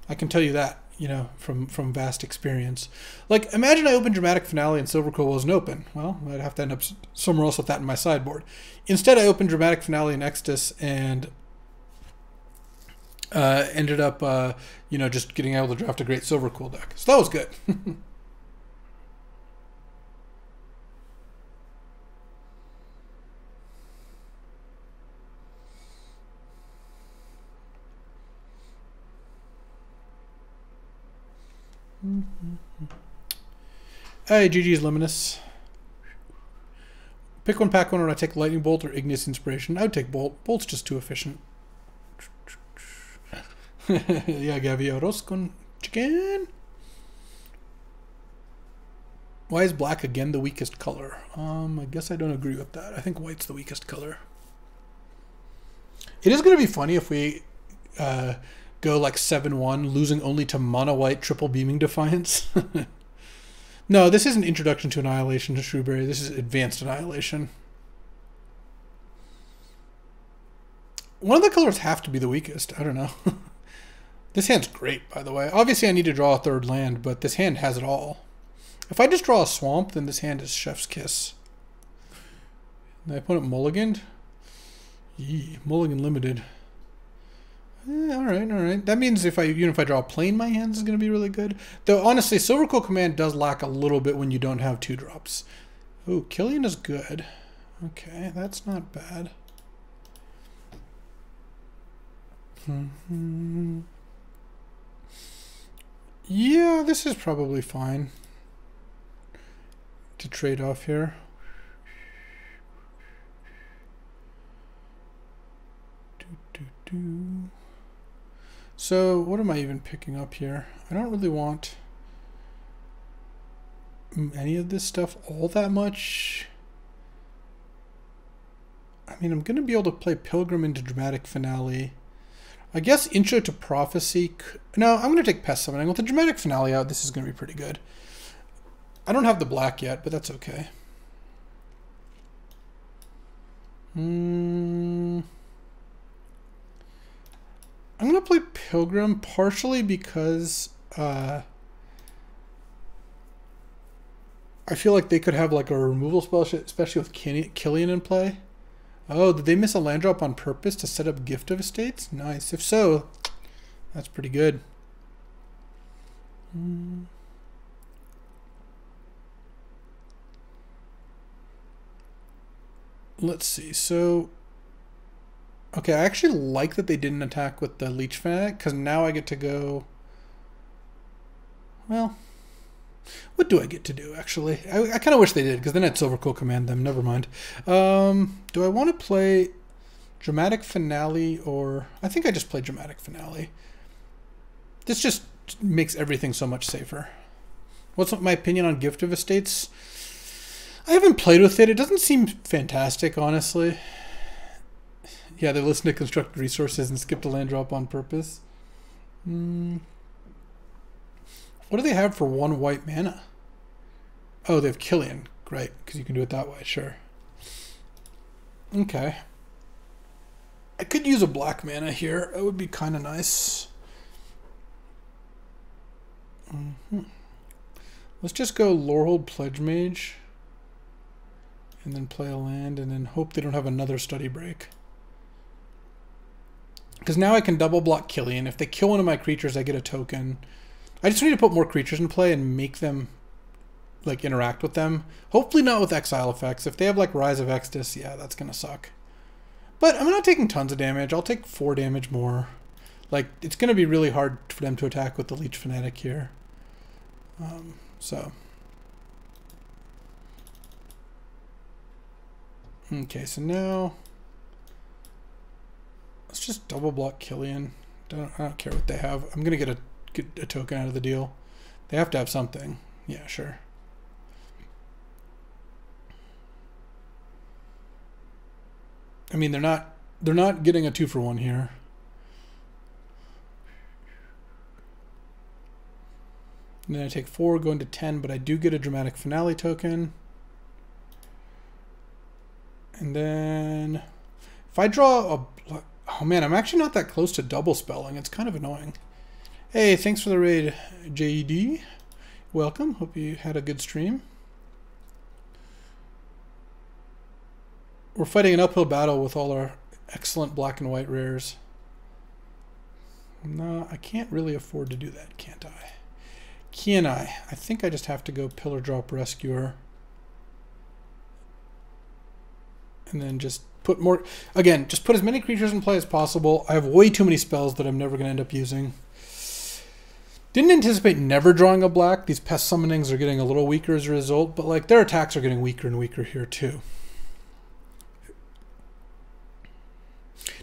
I can tell you that, you know, from vast experience. Like, imagine I opened Dramatic Finale and Silvercoil wasn't open. Well, I'd have to end up somewhere else with that in my sideboard. Instead, I opened Dramatic Finale and Extus and ended up, you know, just getting able to draft a great Silvercoil deck. So that was good. Hey, GG's Luminous. Pick one, pack one, or I take Lightning Bolt or Ignis Inspiration. I would take Bolt. Bolt's just too efficient. Yeah, Gaviaros con chicken. Why is black again the weakest color? I guess I don't agree with that. I think white's the weakest color. It is going to be funny if we go like 7-1, losing only to mono white triple beaming defiance. No, this isn't Introduction to Annihilation to Shrewberry. This is Advanced Annihilation. One of the colors have to be the weakest. I don't know. This hand's great, by the way. Obviously, I need to draw a third land, but this hand has it all. If I just draw a swamp, then this hand is Chef's Kiss. And my opponent mulliganed. Yee, mulligan limited. All right, all right. That means if I, you know, if I draw a plane, my hands is going to be really good. Though honestly, Silverquill Command does lack a little bit when you don't have 2-drops. Oh, Killian is good. Okay, that's not bad. Yeah, this is probably fine to trade off here. So what am I even picking up here? I don't really want any of this stuff all that much. I mean, I'm going to be able to play Pilgrim into Dramatic Finale. I guess Intro to Prophecy. No, I'm going to take Pest Summoning. With the Dramatic Finale out, this is going to be pretty good. I don't have the black yet, but that's okay. I'm going to play Pilgrim partially because I feel like they could have like a removal spell, especially with Killian in play. Oh, did they miss a land drop on purpose to set up Gift of Estates? Nice. If so, that's pretty good. Let's see. So... okay, I actually like that they didn't attack with the Leech Fanatic, because now I get to go... well, what do I get to do, actually? I kind of wish they did, because then I'd Silverquill Command them. Never mind. Do I want to play Dramatic Finale, or... I think I just play Dramatic Finale. This just makes everything so much safer. What's my opinion on Gift of Estates? I haven't played with it. It doesn't seem fantastic, honestly. Yeah, they listen to constructed resources and skip a land drop on purpose. What do they have for 1 white mana? Oh, they have Killian. Great, because you can do it that way, sure. Okay. I could use a black mana here. It would be kind of nice. Let's just go Lorehold Pledge Mage. And then play a land, and then hope they don't have another Study Break. Because now I can double block Killian. If they kill one of my creatures, I get a token. I just need to put more creatures in play and make them, like, interact with them. Hopefully not with exile effects. If they have, like, Rise of Extus, yeah, that's going to suck. But I'm not taking tons of damage. I'll take 4 damage more. Like, it's going to be really hard for them to attack with the Leech Fanatic here. Okay, so now... let's just double block Killian. I don't care what they have. I'm gonna get a token out of the deal. They have to have something. Yeah, sure. I mean, they're not getting a 2-for-1 here. And then I take 4, going to 10, but I do get a Dramatic Finale token. And then if I draw a... Oh man, I'm actually not that close to double spelling. It's kind of annoying. Hey, thanks for the raid, JD. Welcome. Hope you had a good stream. We're fighting an uphill battle with all our excellent black and white rares. No, I can't really afford to do that, can't I? Can I? I think I just have to go Pillardrop Rescuer. And then just put more... Again, just put as many creatures in play as possible. I have way too many spells that I'm never going to end up using. Didn't anticipate never drawing a black. These Pest Summonings are getting a little weaker as a result, but like their attacks are getting weaker and weaker here too.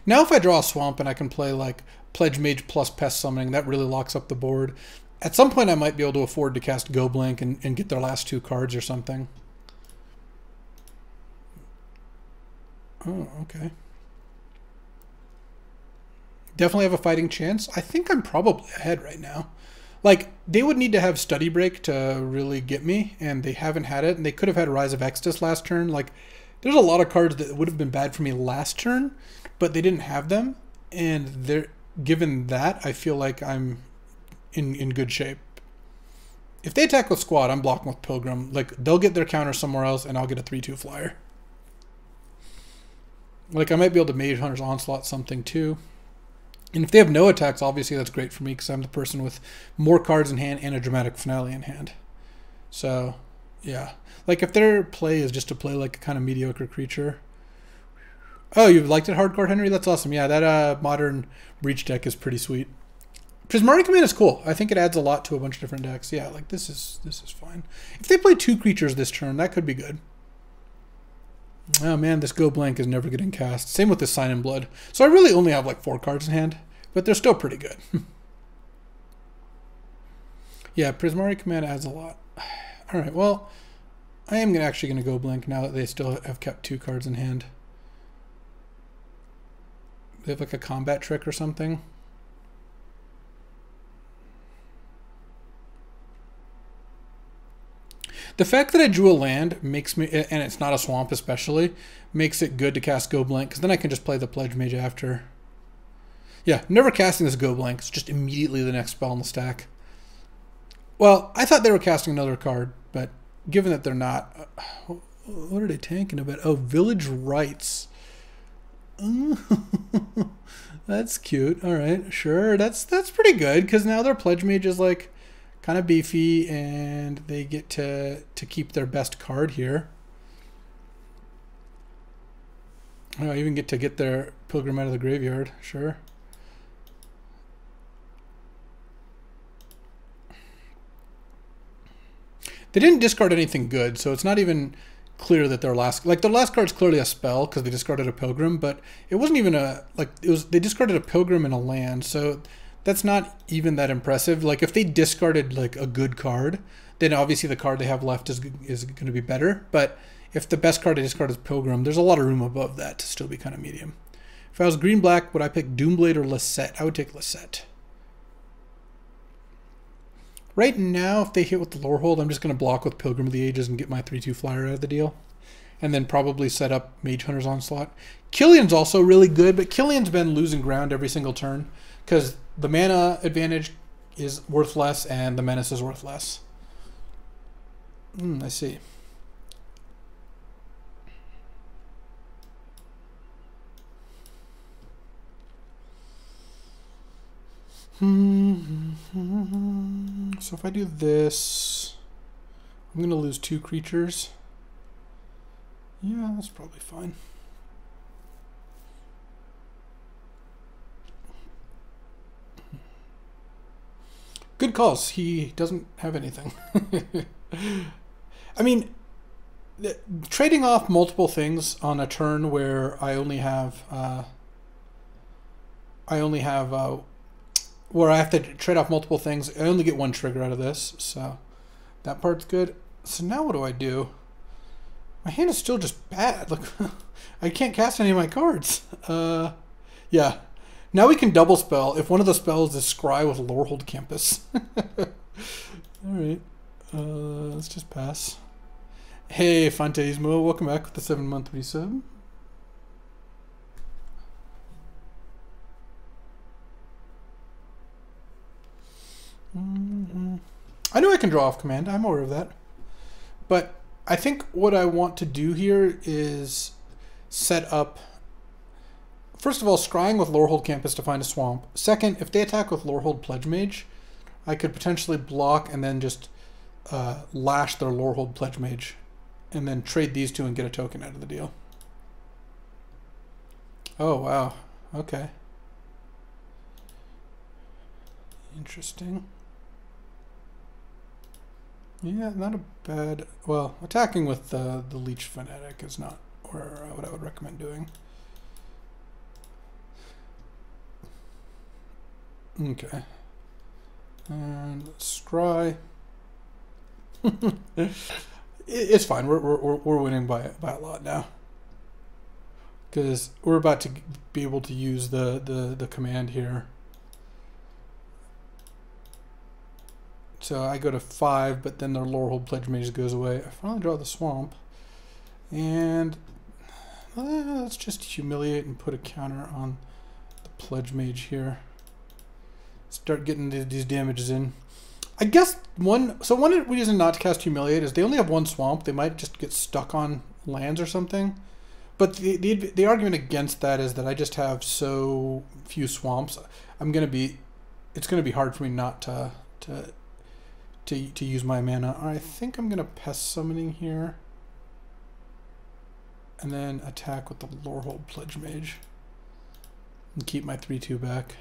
Now if I draw a Swamp and I can play like Pledge Mage plus Pest Summoning, that really locks up the board. At some point I might be able to afford to cast Go Blank and get their last two cards or something. Oh, okay. Definitely have a fighting chance. I think I'm probably ahead right now. Like, they would need to have Study Break to really get me, and they haven't had it. And they could have had Rise of Extus last turn. Like, there's a lot of cards that would have been bad for me last turn, but they didn't have them. And they're, given that, I feel like I'm in good shape. If they attack with Squad, I'm blocking with Pilgrim. Like, they'll get their counter somewhere else, and I'll get a 3/2 flyer. Like, I might be able to Mage Hunter's Onslaught something, too. And if they have no attacks, obviously that's great for me because I'm the person with more cards in hand and a Dramatic Finale in hand. So, yeah. Like, if their play is just to play, like, a kind of mediocre creature... Oh, you liked it, Hardcore Henry? That's awesome. Yeah, that modern Breach deck is pretty sweet. Prismari Command is cool. I think it adds a lot to a bunch of different decks. Yeah, like, this is fine. If they play two creatures this turn, that could be good. Oh man, this Go Blank is never getting cast. Same with this Sign and Blood. So I really only have like 4 cards in hand, but they're still pretty good. Yeah, Prismari Command adds a lot. All right, well, I am actually going to Go Blank now that they still have kept 2 cards in hand. They have like a combat trick or something. The fact that I drew a land makes me, and it's not a swamp especially, makes it good to cast Go Blank, because then I can just play the Pledge Mage after. Yeah, never casting this Go Blank. It's just immediately the next spell in the stack. Well, I thought they were casting another card, but given that they're not... What are they tanking about? Oh, Village Rights. That's cute. All right, sure. That's pretty good, because now their Pledge Mage is like... kind of beefy, and they get to keep their best card here. Oh, I even get to get their Pilgrim out of the graveyard, sure. They didn't discard anything good, so it's not even clear that their last... Like, their last card's clearly a spell, because they discarded a Pilgrim, but it wasn't even a... Like, it was, they discarded a Pilgrim and a land, so... That's not even that impressive. Like, if they discarded, like, a good card, then obviously the card they have left is going to be better. But if the best card they discard is Pilgrim, there's a lot of room above that to still be kind of medium. If I was green-black, would I pick Doomblade or Lissette? I would take Lissette. Right now, if they hit with the Lorehold, I'm just going to block with Pilgrim of the Ages and get my 3/2 flyer out of the deal. And then probably set up Mage Hunter's Onslaught. Killian's also really good, but Killian's been losing ground every single turn because the mana advantage is worth less and the menace is worth less. I see. So if I do this, I'm going to lose 2 creatures. Yeah, that's probably fine. Good calls. He doesn't have anything. I mean, trading off multiple things on a turn where I have to trade off multiple things. I only get 1 trigger out of this, so that part's good. So now what do I do? My hand is still just bad. Look, I can't cast any of my cards. Yeah. Now we can double spell if one of the spells is Scry with Lorehold Campus. Alright. Let's just pass. Hey, Fantasmo, welcome back with the 7-month resub. I know I can draw off command. I'm aware of that. But I think what I want to do here is set up, first of all, scrying with Lorehold Campus to find a swamp. Second, if they attack with Lorehold Pledge Mage, I could potentially block and then just lash their Lorehold Pledge Mage and then trade these two and get a token out of the deal. Oh, wow. Okay. Interesting. Yeah, not a bad... Well, attacking with the Leech Fanatic is not what I would recommend doing. Okay. And let's scry. It's fine. We're winning by a lot now, because we're about to be able to use the command here. So I go to 5, but then their Lorehold Pledge Mage goes away. I finally draw the swamp, and let's just humiliate and put a counter on the Pledge Mage here. Start getting these damages in. I guess one reason not to cast Humiliate is they only have one swamp. They might just get stuck on lands or something. But the argument against that is that I just have so few swamps. It's gonna be hard for me not to use my mana. I think I'm gonna Pest Summoning here, and then attack with the Lorehold Pledge Mage and keep my 3/2 back.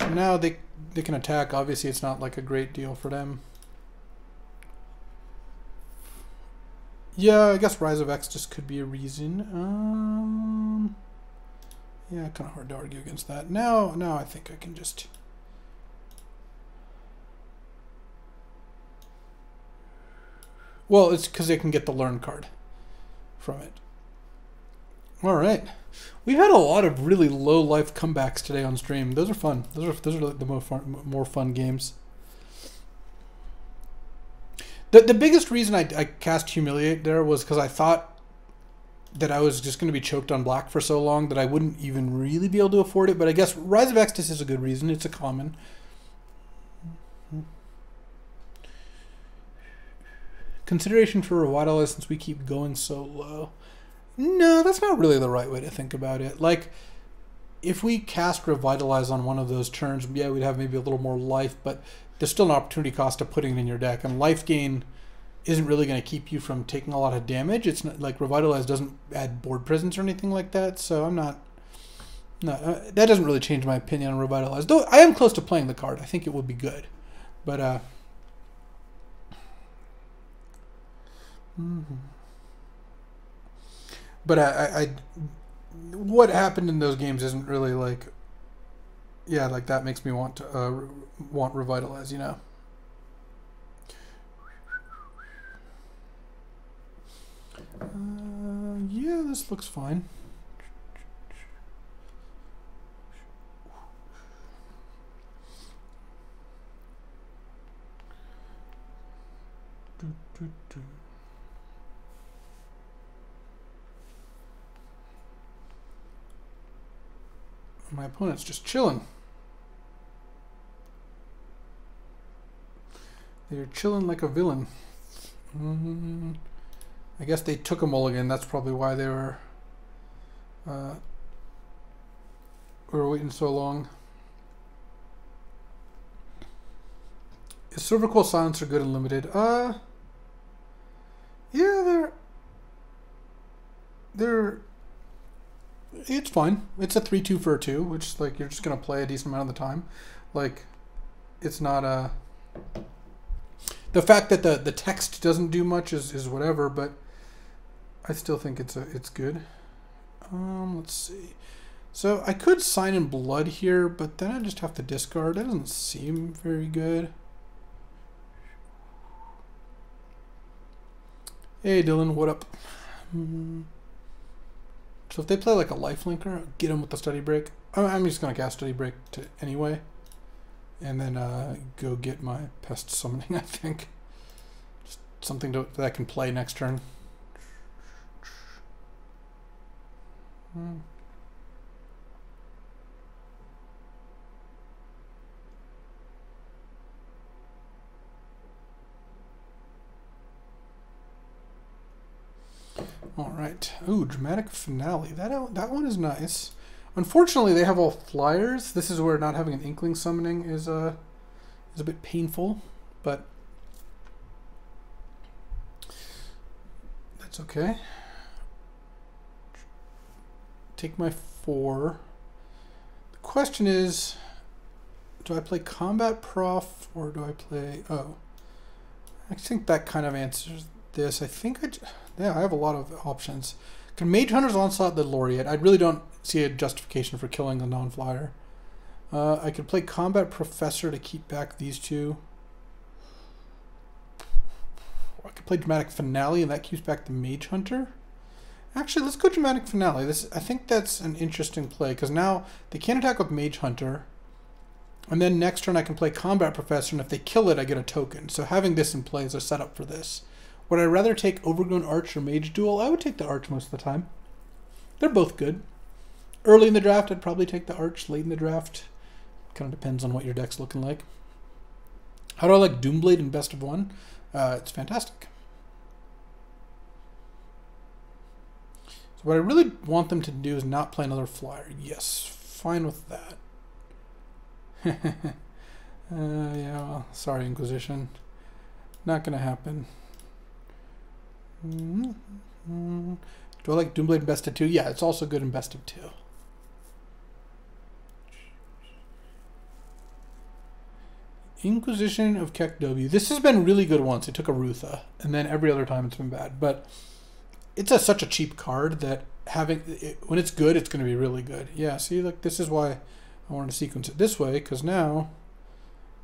So now they can attack. Obviously, it's not like a great deal for them. Yeah, I guess Rise of Extus could be a reason. Yeah, kind of hard to argue against that. Now I think I can just... Well, it's because they can get the learn card from it. All right, we've had a lot of really low life comebacks today on stream. Those are fun. Those are the more fun games. The biggest reason I cast Humiliate there was because I thought that I was just going to be choked on black for so long that I wouldn't even really be able to afford it. But I guess Rise of Extus is a good reason. It's a common. Consideration for Revitalize since we keep going so low. No, that's not really the right way to think about it. Like, if we cast Revitalize on one of those turns, yeah, we'd have maybe a little more life, but there's still an opportunity cost to putting it in your deck, and life gain isn't really going to keep you from taking a lot of damage. It's not like Revitalize doesn't add board presence or anything like that, so I'm not... No, that doesn't really change my opinion on Revitalize, though I am close to playing the card. I think it will be good, but... But what happened in those games isn't really like, yeah, like that makes me want to want Revitalize, you know. Yeah, this looks fine. My opponent's just chilling. They're chilling like a villain. I guess they took a mulligan. That's probably why they were waiting so long. Is Silvercoil Silencer good and limited? Yeah, they're. It's fine. It's a 3/2 for a 2, which, like, you're just going to play a decent amount of the time. Like, it's not a... The fact that the text doesn't do much is whatever, but I still think it's good. Let's see. So I could Sign in Blood here, but then I just have to discard. That doesn't seem very good. Hey, Dylan, what up? So if they play like a lifelinker, get them with the Study Break. I'm just going to cast Study Break anyway. And then go get my Pest Summoning, I think. something to, that I can play next turn. All right. Ooh, Dramatic Finale. That one is nice. Unfortunately, they have all flyers. This is where not having an Inkling summoning is a bit painful, but that's okay. Take my 4. The question is, do I play Combat Prof or do I play? Oh, I think that kind of answers this. I think yeah, I have a lot of options. Can Mage Hunter's Onslaught the Laureate? I really don't see a justification for killing a non-flyer. I could play Combat Professor to keep back these two. I could play Dramatic Finale and that keeps back the Mage Hunter. Actually, let's go Dramatic Finale. I think that's an interesting play because now they can't attack with Mage Hunter. And then next turn I can play Combat Professor, and if they kill it, I get a token. So having this in play is a setup for this. Would I rather take Overgrown Arch or Mage Duel? I would take the Arch most of the time. They're both good. Early in the draft, I'd probably take the Arch. Late in the draft, kind of depends on what your deck's looking like. How do I like Doomblade in Best of One? It's fantastic. So what I really want them to do is not play another flyer. Yes, fine with that. Yeah, well, sorry, Inquisition. Not going to happen. Do I like Doomblade in Best of 2? Yeah, it's also good in Best of 2. Inquisition of Kekw. This has been really good once. It took Arutha, and then every other time it's been bad. But it's such a cheap card that when it's good, it's going to be really good. Yeah, see, like this is why I wanted to sequence it this way, because now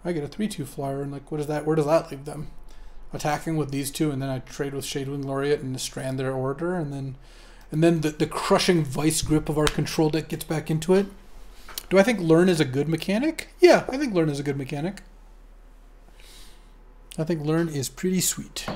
I get a 3/2 flyer, and like, what is that? Where does that leave them? Attacking with these two, and then I trade with Shadewing Laureate and strand their order, and then the crushing vice grip of our control deck gets back into it. Do I think Learn is a good mechanic? Yeah, I think Learn is a good mechanic. I think Learn is pretty sweet.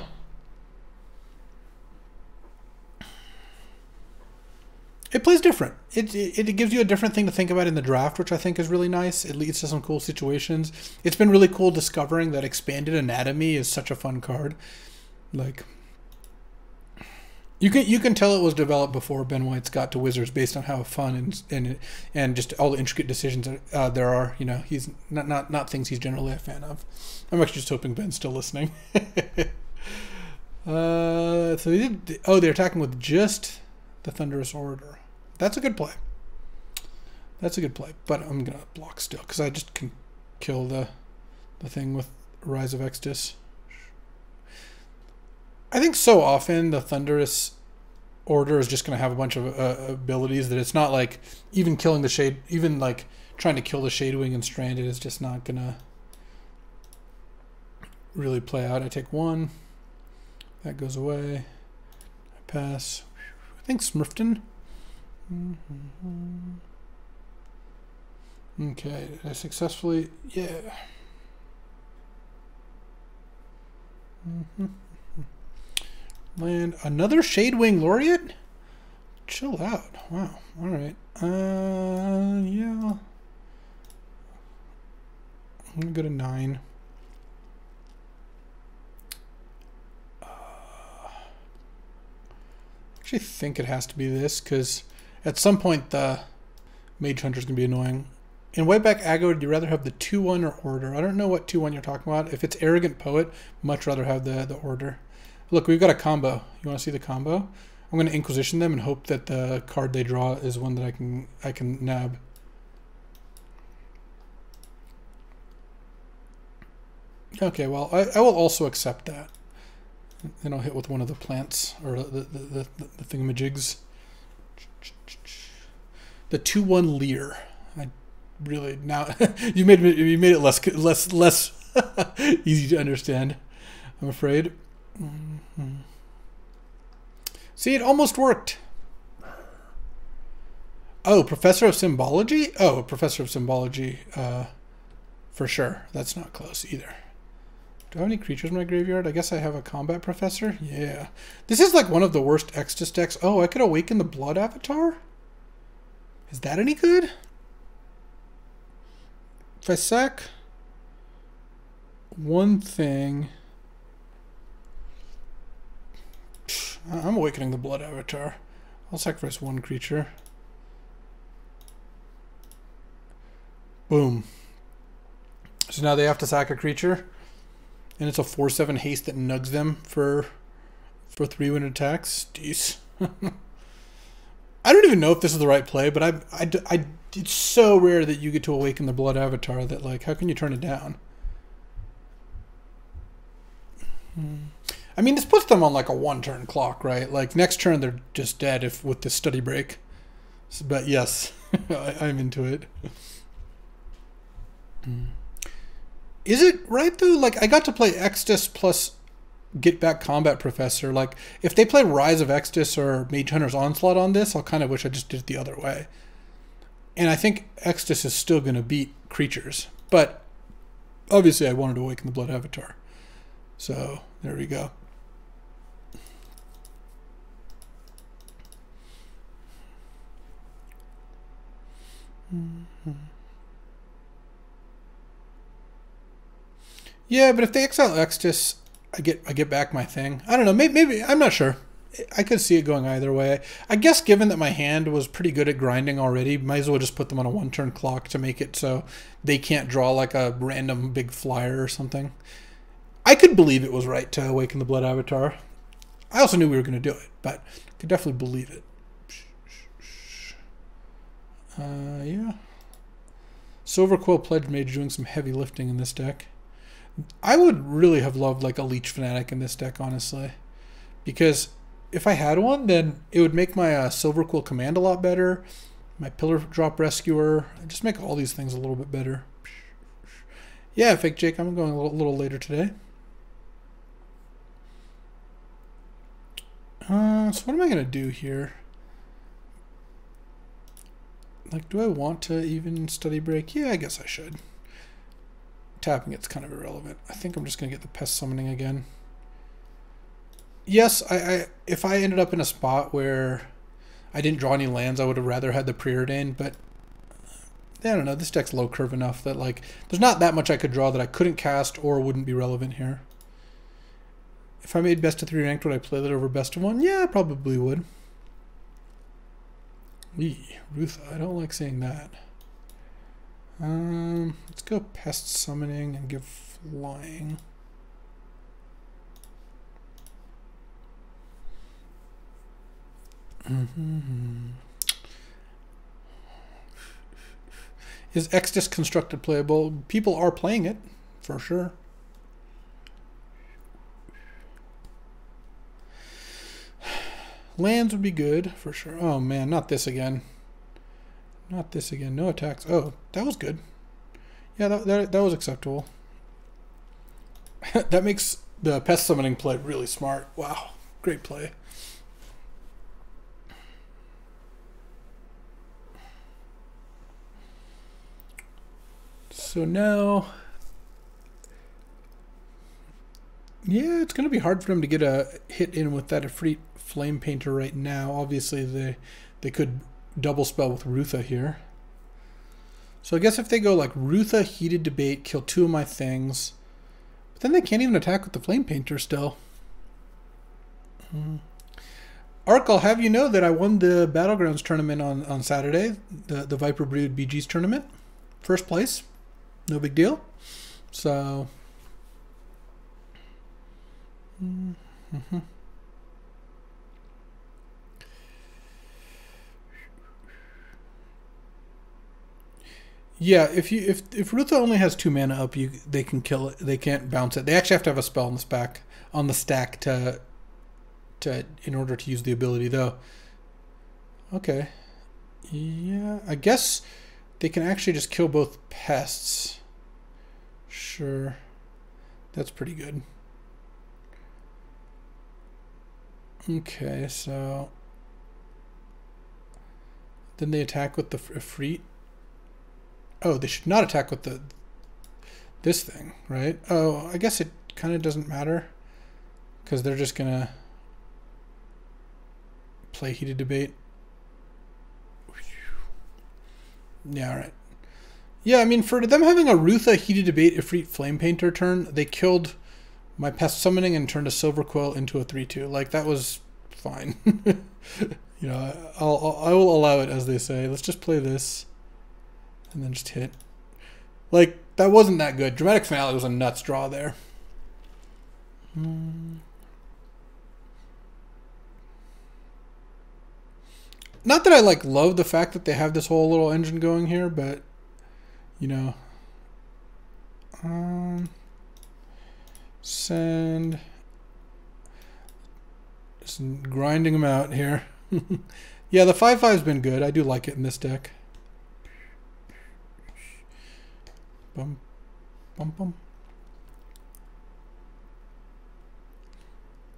It plays different. It gives you a different thing to think about in the draft, which I think is really nice. It leads to some cool situations. It's been really cool discovering that Expanded Anatomy is such a fun card. Like, you can tell it was developed before Ben White's got to Wizards based on how fun and just all the intricate decisions there are. You know, he's not things he's generally a fan of. I'm actually just hoping Ben's still listening. So they did. Oh, they're attacking with just the Thunderous Orator. That's a good play. That's a good play, but I'm going to block still because I just can kill the thing with Rise of Extus. I think so often the Thunderous Orator is just going to have a bunch of abilities that it's not like even killing the Shade, even like trying to kill the Shadewing and strand it is just not going to really play out. I take 1. That goes away. I pass. I think Smurfton. Okay, I successfully, yeah. Land another Shadewing Laureate? Chill out. Wow. All right. Yeah. I'm gonna go to 9. I actually think it has to be this because at some point the Mage Hunter's gonna be annoying. In Whiteback Aggro, would you rather have the 2/1 or Order? I don't know what 2/1 you're talking about. If it's Arrogant Poet, much rather have the Order. Look, we've got a combo. You want to see the combo? I'm gonna Inquisition them and hope that the card they draw is one that I can nab. Okay, well I will also accept that. Then I'll hit with one of the plants, or the thingamajigs. The 2/1 Leer. I really, now, you made it less easy to understand, I'm afraid. See, it almost worked. Oh, Professor of Symbology? Oh, Professor of Symbology, for sure. That's not close either. Do I have any creatures in my graveyard? I guess I have a Combat Professor. Yeah. This is like one of the worst Extus decks. Oh, I could awaken the Blood Avatar? Is that any good? If I sack one thing... I'm awakening the Blood Avatar. I'll sacrifice one creature. Boom. So now they have to sack a creature. And it's a 4/7 haste that nugs them for 3-win attacks. Jeez. I don't even know if this is the right play, but it's so rare that you get to awaken the Blood Avatar that, like, how can you turn it down? I mean, this puts them on, like, a one-turn clock, right? Like, next turn they're just dead if with this Study Break. So, but yes, I'm into it. Is it right, though? Like, I got to play Extus plus Get Back Combat Professor. Like, if they play Rise of Extus or Mage Hunter's Onslaught on this, I'll kind of wish I just did it the other way. And I think Extus is still going to beat creatures. But, obviously, I wanted to awaken the Blood Avatar. So, there we go. Mm-hmm. Yeah, but if they exile Extus, I get back my thing. I don't know. Maybe I'm not sure. I could see it going either way. I guess given that my hand was pretty good at grinding already, might as well just put them on a one-turn clock to make it so they can't draw like a random big flyer or something. I could believe it was right to awaken the Blood Avatar. I also knew we were going to do it, but I could definitely believe it. Yeah. Silvercoil Pledge Mage doing some heavy lifting in this deck. I would really have loved like a Leech Fanatic in this deck, honestly, because if I had one, then it would make my Silverquill Command a lot better, my Pillardrop Rescuer, just make all these things a little bit better. Yeah, Fake Jake, I'm going a little later today. So what am I gonna do here? Like, do I want to even Study Break? Yeah, I guess I should. Tapping it's kind of irrelevant. I think I'm just going to get the Pest Summoning again. Yes, I if I ended up in a spot where I didn't draw any lands, I would have rather had the Preordain, but I don't know. This deck's low curve enough that, like, there's not that much I could draw that I couldn't cast or wouldn't be relevant here. If I made best of 3 ranked, would I play that over best of 1? Yeah, I probably would. Eee, Rutha, I don't like saying that. Let's go Pest Summoning and give flying. Is Extus constructed playable? People are playing it, for sure. Lands would be good, for sure. Oh man, not this again. Not this again. No attacks. Oh, that was good. Yeah, that was acceptable. That makes the Pest Summoning play really smart. Wow, great play. So now... yeah, it's going to be hard for him to get a hit in with that Efreet Flame Painter right now. Obviously, they could... double spell with Rutha here. So I guess if they go like Rutha, Heated Debate, kill 2 of my things, but then they can't even attack with the Flame Painter still. Ark, I'll have you know that I won the Battlegrounds tournament on Saturday, the Viper Brood BG's tournament. First place. No big deal. So... yeah, if Rutha only has 2 mana up, they can kill it. They can't bounce it. They actually have to have a spell on the stack in order to use the ability though. Okay. Yeah, I guess they can actually just kill both pests. Sure. That's pretty good. Okay, so then they attack with the Efreet. Oh, they should not attack with this thing, right? Oh, I guess it kind of doesn't matter because they're just going to play Heated Debate. Yeah, all right. Yeah, I mean, for them having a Rutha Heated Debate Ifrit Flame Painter turn, they killed my Pest Summoning and turned a Silverquill into a 3/2. Like, that was fine. You know, I will allow it, as they say. Let's just play this and then just hit. Like, that wasn't that good. Dramatic Finale was a nuts draw there. Not that I, like, love the fact that they have this whole little engine going here, but, you know. Send. Just grinding them out here. Yeah, the 5/5's been good. I do like it in this deck. Bum, bum, bum.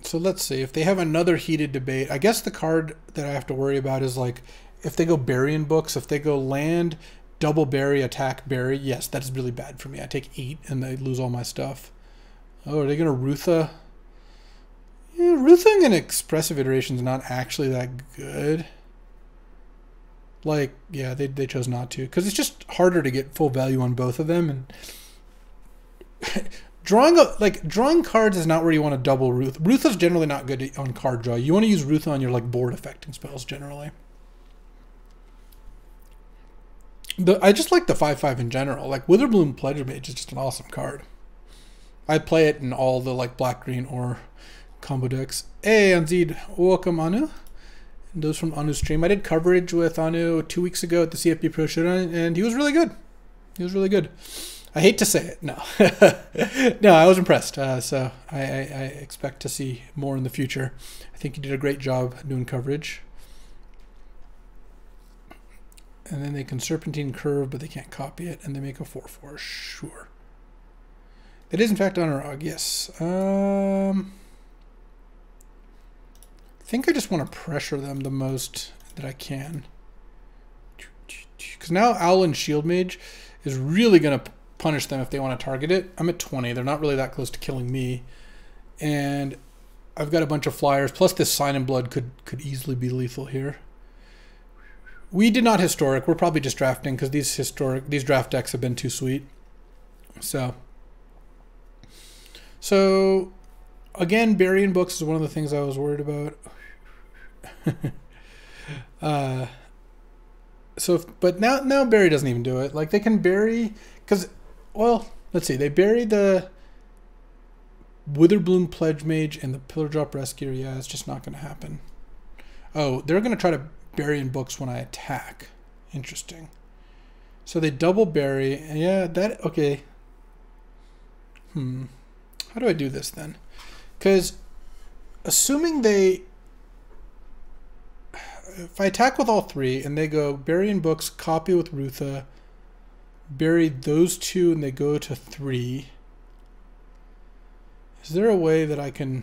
So let's see if they have another Heated Debate. I guess the card that I have to worry about is, like, if they go bury in books, if they go land, double bury, attack, bury. Yes, that's really bad for me. I take 8 and I lose all my stuff. Oh, are they going to Rutha? Yeah, Ruthaing an Expressive Iteration is not actually that good. Like, yeah, they chose not to. Because it's just harder to get full value on both of them. And drawing cards is not where you want to double Rutha. Rutha's generally not good on card draw. You want to use Rutha on your, like, board affecting spells generally. I just like the 5/5 in general. Like, Witherbloom Pledge Mage is just an awesome card. I play it in all the, like, black-green or combo decks. Hey, Anzid, welcome, Anu. And those from Anu's stream. I did coverage with Anu 2 weeks ago at the CFP Pro Showdown, and he was really good. He was really good. I hate to say it. No. No, I was impressed. So I expect to see more in the future. I think he did a great job doing coverage. And then they can Serpentine Curve, but they can't copy it. And they make a 4/4. Sure. It is, in fact, Anurag, yes. I think I just want to pressure them the most that I can. Because now Owlin Shieldmage is really going to punish them if they want to target it. I'm at 20. They're not really that close to killing me. And I've got a bunch of flyers. Plus, this Sign and Blood could easily be lethal here. We did not Historic. We're probably just drafting because these draft decks have been too sweet. So, again, burying books is one of the things I was worried about. But now bury doesn't even do it. Like, they can bury, because, well, let's see. They bury the Witherbloom Pledge Mage and the Pillardrop Rescuer. Yeah, it's just not going to happen. Oh, they're going to try to bury in books when I attack. Interesting. So they double bury. Yeah, that, okay. How do I do this then? Because assuming they, if I attack with all three and they go bury in books, copy with Rutha, bury those two and they go to 3. Is there a way that I can,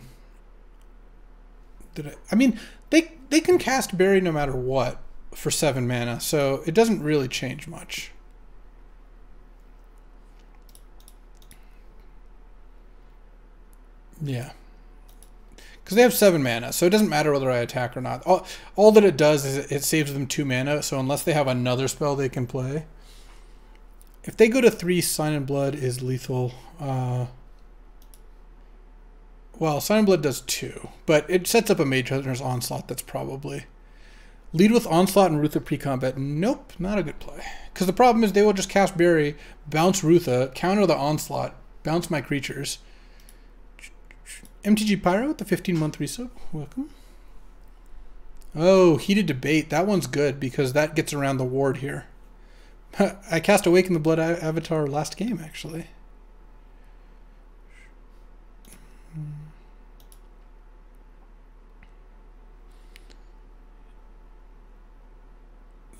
I mean, they can cast bury no matter what for 7 mana, so it doesn't really change much. Yeah, because they have 7 mana, so it doesn't matter whether I attack or not. All that it does is it saves them 2 mana, so unless they have another spell they can play. If they go to 3, Sign and Blood is lethal. Well, Sign and Blood does 2, but it sets up a Mage Hunter's Onslaught that's probably. Lead with Onslaught and Rutha pre-combat. Nope, not a good play. Because the problem is they will just cast Bury, bounce Rutha, counter the Onslaught, bounce my creatures. MTG Pyro with the 15-month resub. Welcome. Oh, Heated Debate. That one's good because that gets around the ward here. I cast Awaken the Blood Avatar last game, actually.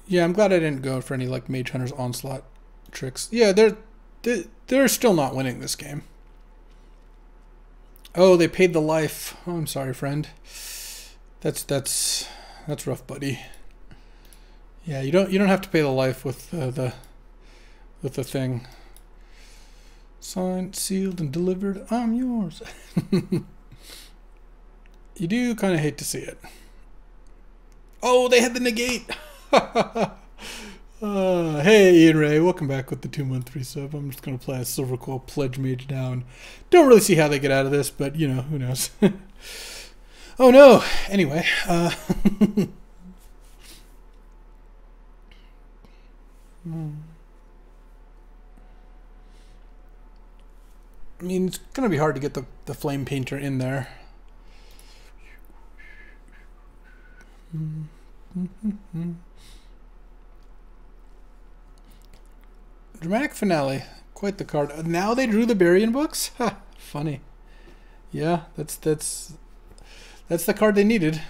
Yeah, I'm glad I didn't go for any, like, Mage Hunter's Onslaught tricks. Yeah, they're still not winning this game. Oh, they paid the life. Oh, I'm sorry, friend. That's rough, buddy. Yeah, you don't have to pay the life with the thing. Signed, sealed, and delivered. I'm yours. You do kind of hate to see it. Oh, they had the negate. Hey, Ian Ray, welcome back with the 2-month sub. I'm just going to play a Silvercoil Pledge Mage down. Don't really see how they get out of this, but, you know, who knows. Oh, no. Anyway. I mean, it's going to be hard to get the Flame Painter in there. Dramatic Finale. Quite the card. Now they drew the Berrien books? Ha, funny. Yeah, that's the card they needed.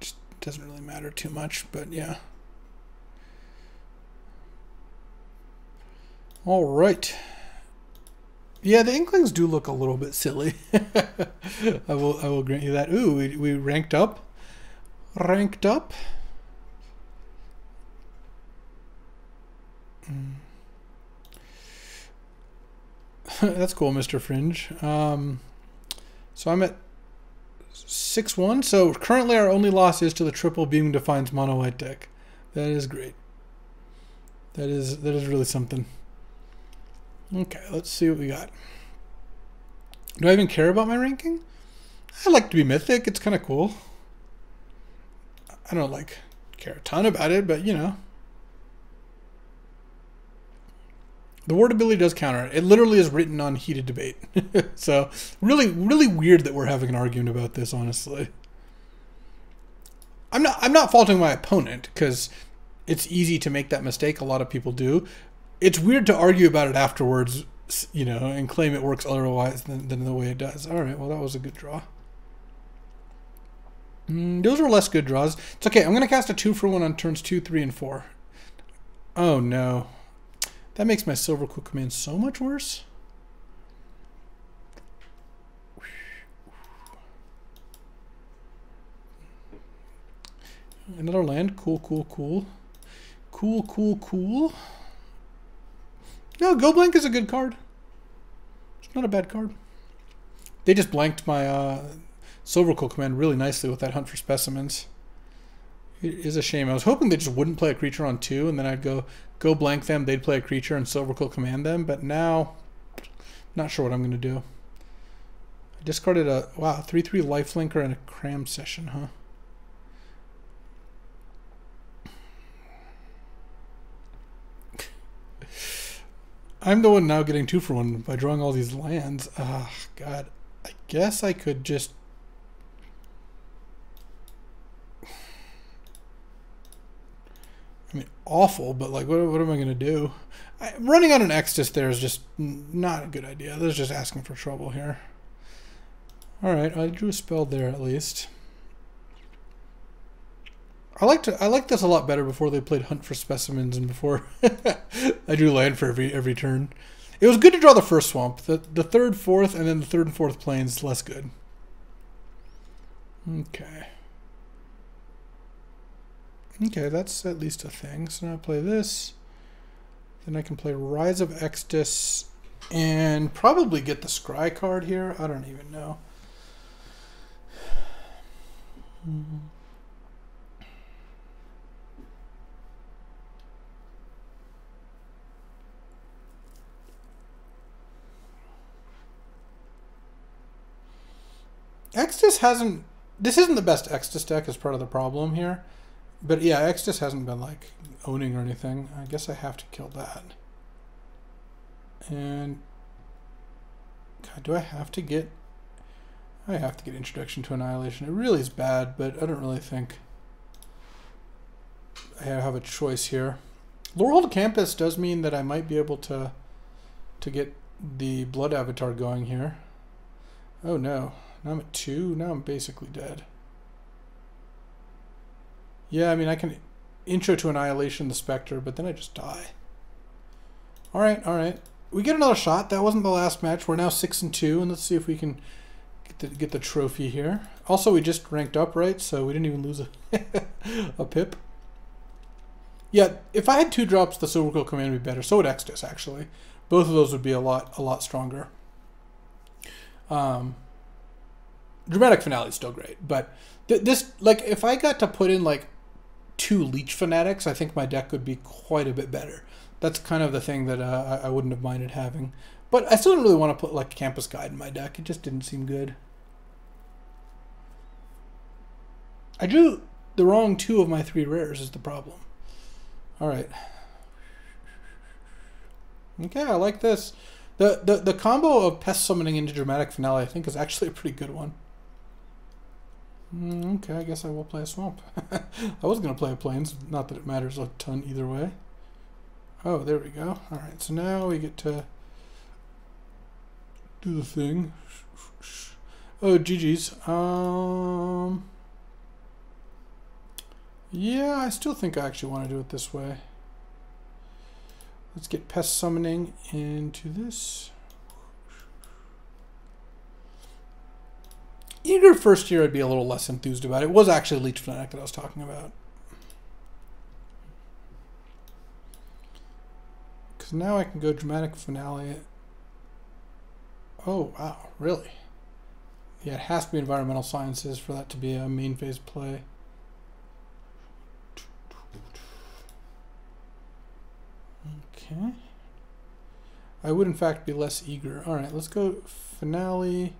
Just doesn't really matter too much, but yeah. All right. Yeah, the Inklings do look a little bit silly. I will grant you that. Ooh, we ranked up. Ranked up. That's cool, Mr. Fringe. So I'm at 6-1. So currently our only loss is to the triple Beam Defines mono white deck. That is great. That is really something. Okay, let's see what we got. Do I even care about my ranking? I like to be mythic. It's kind of cool. I don't like care a ton about it, but you know. The word ability does counter it. It literally is written on Heated Debate. So really weird that we're having an argument about this, honestly. I'm not faulting my opponent because it's easy to make that mistake. A lot of people do. It's weird to argue about it afterwards, you know, and claim it works otherwise than the way it does. All right, well, that was a good draw. Those were less good draws. It's okay. I'm going to cast a 2-for-1 on turns 2, 3, and 4. Oh, no. That makes my Silverquill Command so much worse. Another land. Cool, cool, cool. Cool, cool, cool. No, Go Blank is a good card. It's not a bad card. They just blanked my Silvercoil Command really nicely with that Hunt for Specimens. It is a shame. I was hoping they just wouldn't play a creature on 2, and then I'd go Blank them, they'd play a creature, and Silvercoil Command them, but now, not sure what I'm going to do. I discarded a, wow, 3-3 Lifelinker and a Cram Session, huh? I'm the one now getting 2-for-1 by drawing all these lands. Ah, oh, God. I guess I could just... I mean, awful, but like, what am I going to do? Running on an Extus there is just not a good idea. That's just asking for trouble here. All right, I drew a spell there at least. I like this a lot better before they played Hunt for Specimens and before I drew land for every turn. It was good to draw the first swamp. The third, fourth, and then the third and fourth planes, less good. Okay. Okay, that's at least a thing. So now I play this. Then I can play Rise of Extus and probably get the Scry card here. I don't even know. Extus hasn't... This isn't the best Extus deck as part of the problem here. But yeah, Extus hasn't been, like, owning or anything. I guess I have to kill that. And... God, do I have to get... I have to get Introduction to Annihilation. It really is bad, but I don't really think I have a choice here. Lorehold Campus does mean that I might be able to get the Blood Avatar going here. Oh, no. Now I'm at 2. Now I'm basically dead. Yeah, I mean, I can Intro to Annihilation the Spectre, but then I just die. All right, all right. We get another shot. That wasn't the last match. We're now 6-2, and let's see if we can get the trophy here. Also, we just ranked up, right? So we didn't even lose a pip. Yeah, if I had 2 drops, the Silverquill Command would be better. So would Extus, actually. Both of those would be a lot stronger. Dramatic Finale is still great, but this, like, if I got to put in like 2 Leech Fanatics, I think my deck would be quite a bit better. That's kind of the thing that I wouldn't have minded having. But I still don't really want to put like Campus Guide in my deck. It just didn't seem good. I drew the wrong 2 of my 3 rares is the problem. All right. Okay, I like this. The combo of Pest Summoning into Dramatic Finale, I think, is actually a pretty good one. Okay, I guess I will play a Swamp. I was going to play a Plains. Not that it matters a ton either way. Oh, there we go. All right, so now we get to do the thing. Oh, GG's. Yeah, I still think I actually want to do it this way. Let's get Pest Summoning into this. Eager first year, I'd be a little less enthused about. It was actually Leech Fanatic that I was talking about. Because now I can go Dramatic Finale. Oh, wow, really? Yeah, it has to be Environmental Sciences for that to be a main phase play. Okay. I would, in fact, be less eager. All right, let's go Finale.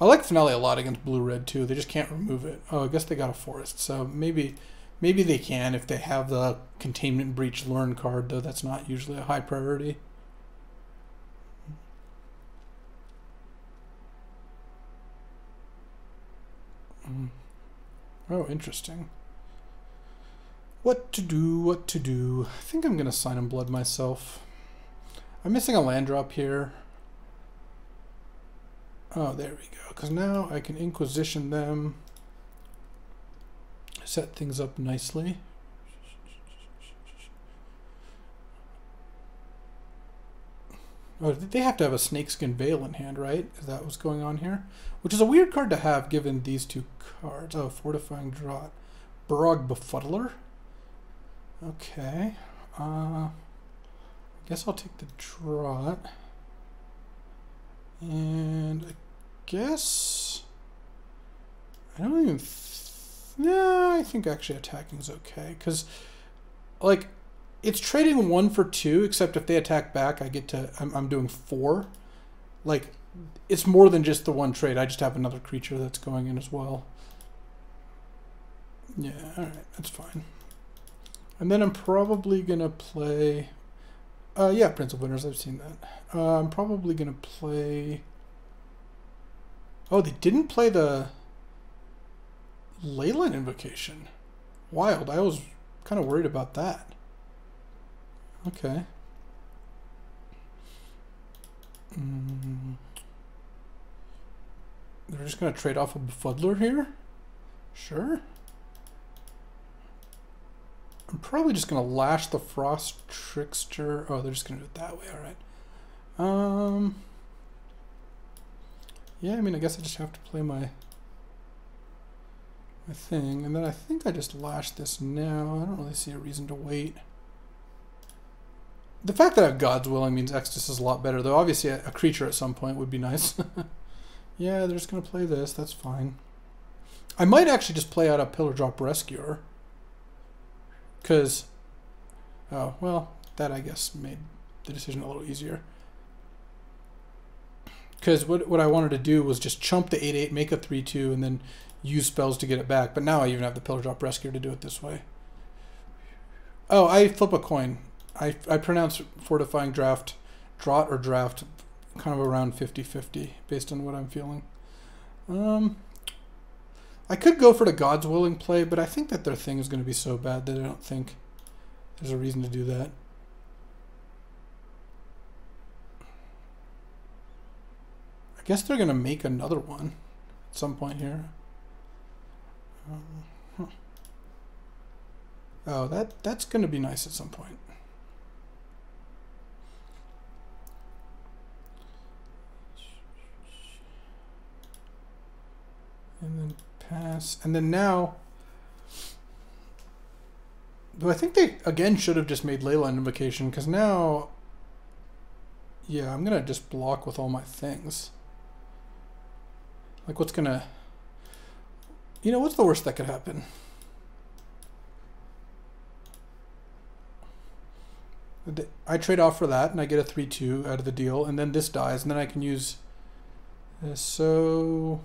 I like Finale a lot against blue-red, too. They just can't remove it. Oh, I guess they got a Forest, so maybe they can if they have the Containment Breach Learn card, though that's not usually a high priority. Oh, interesting. What to do, what to do. I think I'm going to Sign and Blood myself. I'm missing a land drop here. Oh, there we go. Because now I can Inquisition them. Set things up nicely. Oh, they have to have a Snakeskin Veil in hand, right? Is that what's going on here? Which is a weird card to have given these 2 cards. Oh, Fortifying Draught. Barrog Befuddler? Okay. I guess I'll take the Draught. And I guess... I don't even... No, I think actually attacking is okay. Because, like, it's trading 1 for 2, except if they attack back, I get to... I'm doing 4. Like, it's more than just the 1 trade. I just have another creature that's going in as well. Yeah, alright, that's fine. And then I'm probably going to play... yeah, Prince of Winners, I've seen that. I'm probably going to play... Oh, they didn't play the Leyline Invocation. Wild, I was kind of worried about that. Okay. They're just going to trade off a Befuddler here? Sure. I'm probably just going to Lash the Frost Trickster. Oh, they're just going to do it that way. All right. Yeah, I mean, I guess I just have to play my thing. And then I think I just Lash this now. I don't really see a reason to wait. The fact that I have God's Willing means Extus is a lot better, though. Obviously, a creature at some point would be nice. Yeah, they're just going to play this. That's fine. I might actually just play out a Pillardrop Rescuer. Because, oh, well, that, I guess, made the decision a little easier. Because what I wanted to do was just chump the 8-8, make a 3-2, and then use spells to get it back. But now I even have the Pillardrop Rescuer to do it this way. Oh, I flip a coin. I pronounce Fortifying Draught or Draft, kind of around 50-50, based on what I'm feeling. I could go for the God's Willing play, but I think that their thing is going to be so bad that I don't think there's a reason to do that. I guess they're going to make another one at some point here. Oh, that's going to be nice at some point. And then... pass. And then now Though I think they, again, should have just made Leyline Invocation, because now... Yeah, I'm going to just block with all my things. Like, what's going to... You know, what's the worst that could happen? I trade off for that, and I get a 3-2 out of the deal, and then this dies, and then I can use... So...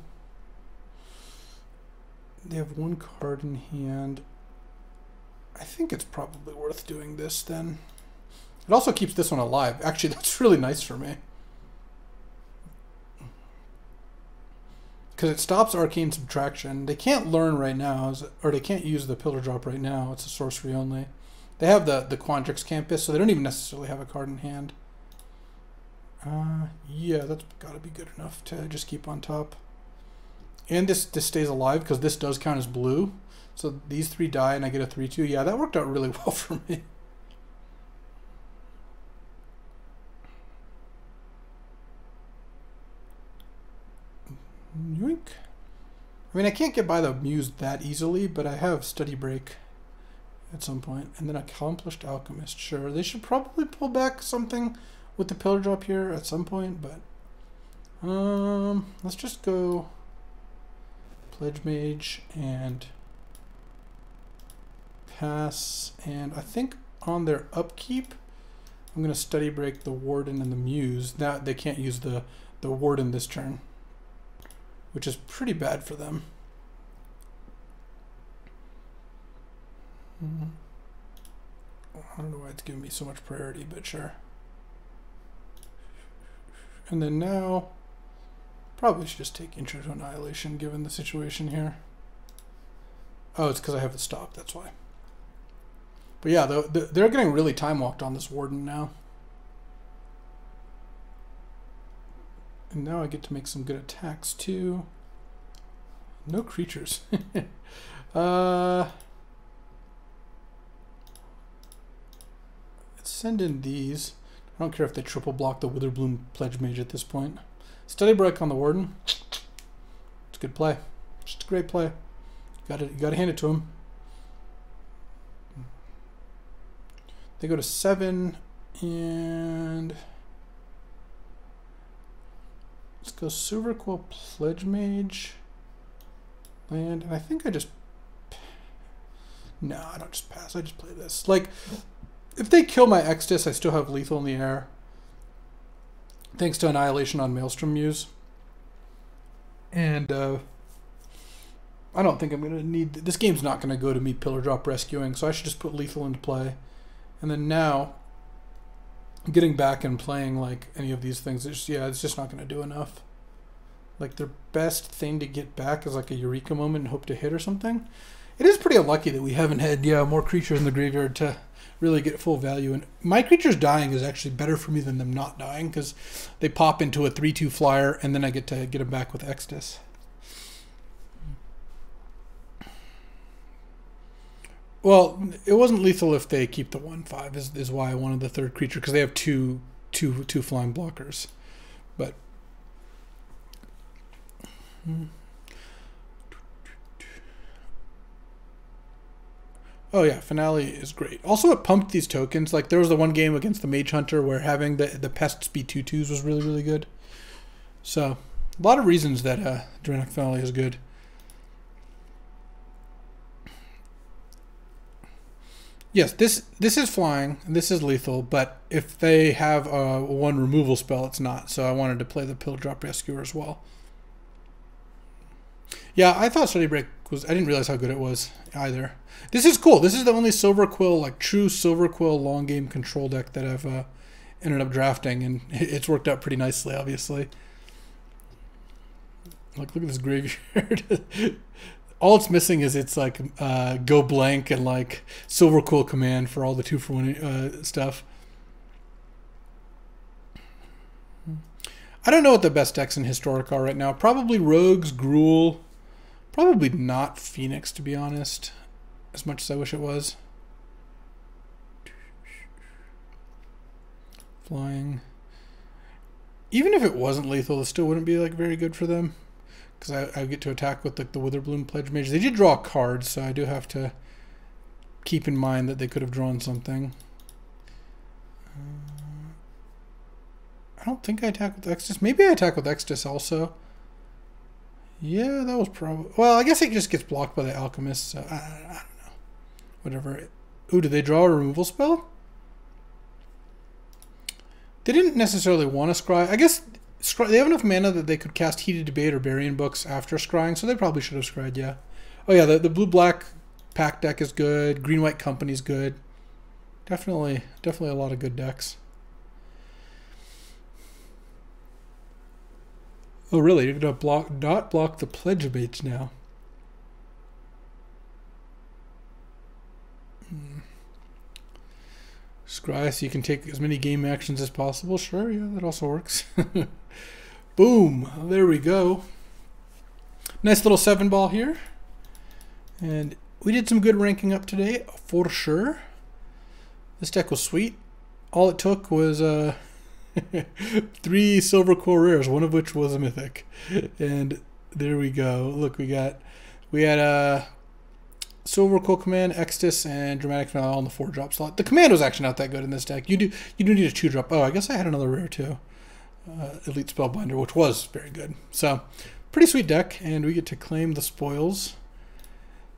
They have one card in hand. I think it's probably worth doing this, then. It also keeps this one alive. Actually, that's really nice for me. Because it stops Arcane Subtraction. They can't learn right now, or they can't use the Pillardrop right now. It's a sorcery only. They have the Quandrix Campus, so they don't even necessarily have a card in hand. Yeah, that's got to be good enough to just keep on top. And this stays alive, because this does count as blue. So these three die, and I get a 3-2. Yeah, that worked out really well for me. Yoink. I mean, I can't get by the Muse that easily, but I have Study Break at some point. And then Accomplished Alchemist. Sure, they should probably pull back something with the Pillardrop here at some point, but... let's just go... Pledge Mage and... Pass, and I think on their upkeep, I'm going to Study Break the Warden and the Muse. Now they can't use the Warden this turn, which is pretty bad for them. I don't know why it's giving me so much priority, but sure. And then now, probably should just take Intro to Annihilation given the situation here. Oh, it's because I have it stopped, that's why. But yeah, they're getting really time-walked on this Warden now. And now I get to make some good attacks, too. No creatures. Let's send in these. I don't care if they triple block the Witherbloom Pledge Mage at this point. Study Break on the Warden. It's a good play. Just a great play. Got to hand it to him. They go to 7, and let's go Silverquill Pledge Mage. Land, and I think I just... No, I don't just pass, I just play this. Like, if they kill my Extus, I still have lethal in the air. Thanks to Annihilation on Maelstrom Muse. And, I don't think I'm going to need... This game's not going to go to me Pillardrop Rescuing, so I should just put lethal into play. And then now, getting back and playing like any of these things, it's, yeah, it's just not going to do enough. Like their best thing to get back is like a Eureka moment and hope to hit or something. It is pretty unlucky that we haven't had, yeah, more creatures in the graveyard to really get full value. And my creatures dying is actually better for me than them not dying, because they pop into a 3-2 flyer and then I get to get them back with Extus. Well, it wasn't lethal if they keep the 1/5 is why I wanted the third creature, because they have two flying blockers. But oh yeah, Finale is great. Also, it pumped these tokens. Like there was the one game against the Mage Hunter where having the pests be 2/2s was really good. So a lot of reasons that Dramatic Finale is good. Yes, this is flying, and this is lethal, but if they have a one removal spell, it's not. So I wanted to play the Pillardrop Rescuer as well. Yeah, I thought Study Break was... I didn't realize how good it was either. This is cool. This is the only Silverquill, like true Silverquill long game control deck that I've ended up drafting, and it's worked out pretty nicely, obviously. Like, look at this graveyard. All it's missing is it's like Go Blank and like Silvercoil Command for all the 2-for-1 stuff. I don't know what the best decks in Historic are right now. Probably Rogues, Gruul. Probably not Phoenix, to be honest, as much as I wish it was. Flying. Even if it wasn't lethal, it still wouldn't be like very good for them, because I get to attack with like the Witherbloom Pledge Mage. They did draw cards, so I do have to keep in mind that they could have drawn something. I don't think I attack with Extus. Maybe I attack with Extus also. Yeah, that was probably... Well, I guess it just gets blocked by the Alchemist, so I don't know. Whatever. Ooh, did they draw a removal spell? They didn't necessarily want to scry. I guess they have enough mana that they could cast Heated Debate or Burying Books after scrying, so they probably should have scryed, yeah. Oh yeah, the blue-black pack deck is good. Green-white company's good. Definitely a lot of good decks. Oh really? You're gonna not block the Pledge Mage now? Scry, so you can take as many game actions as possible. Sure, yeah, that also works. Boom! There we go. Nice little 7-ball here, and we did some good ranking up today for sure. This deck was sweet. All it took was 3 Silvercoil rares, one of which was a mythic, and there we go. Look, we had Silvercoil Command, Extus, and Dramatic Finale on the 4-drop slot. The command was actually not that good in this deck. You do need a 2-drop. Oh, I guess I had another rare too, Elite Spellbinder, which was very good. So pretty sweet deck, and we get to claim the spoils.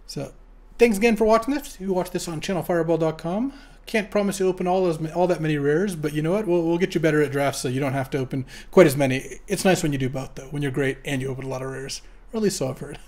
So thanks again for watching this. If you watch this on channelfireball.com. Can't promise you open all that many rares, but you know what? We'll get you better at drafts, so you don't have to open quite as many. It's nice when you do both, though, when you're great and you open a lot of rares, or at least so I've heard.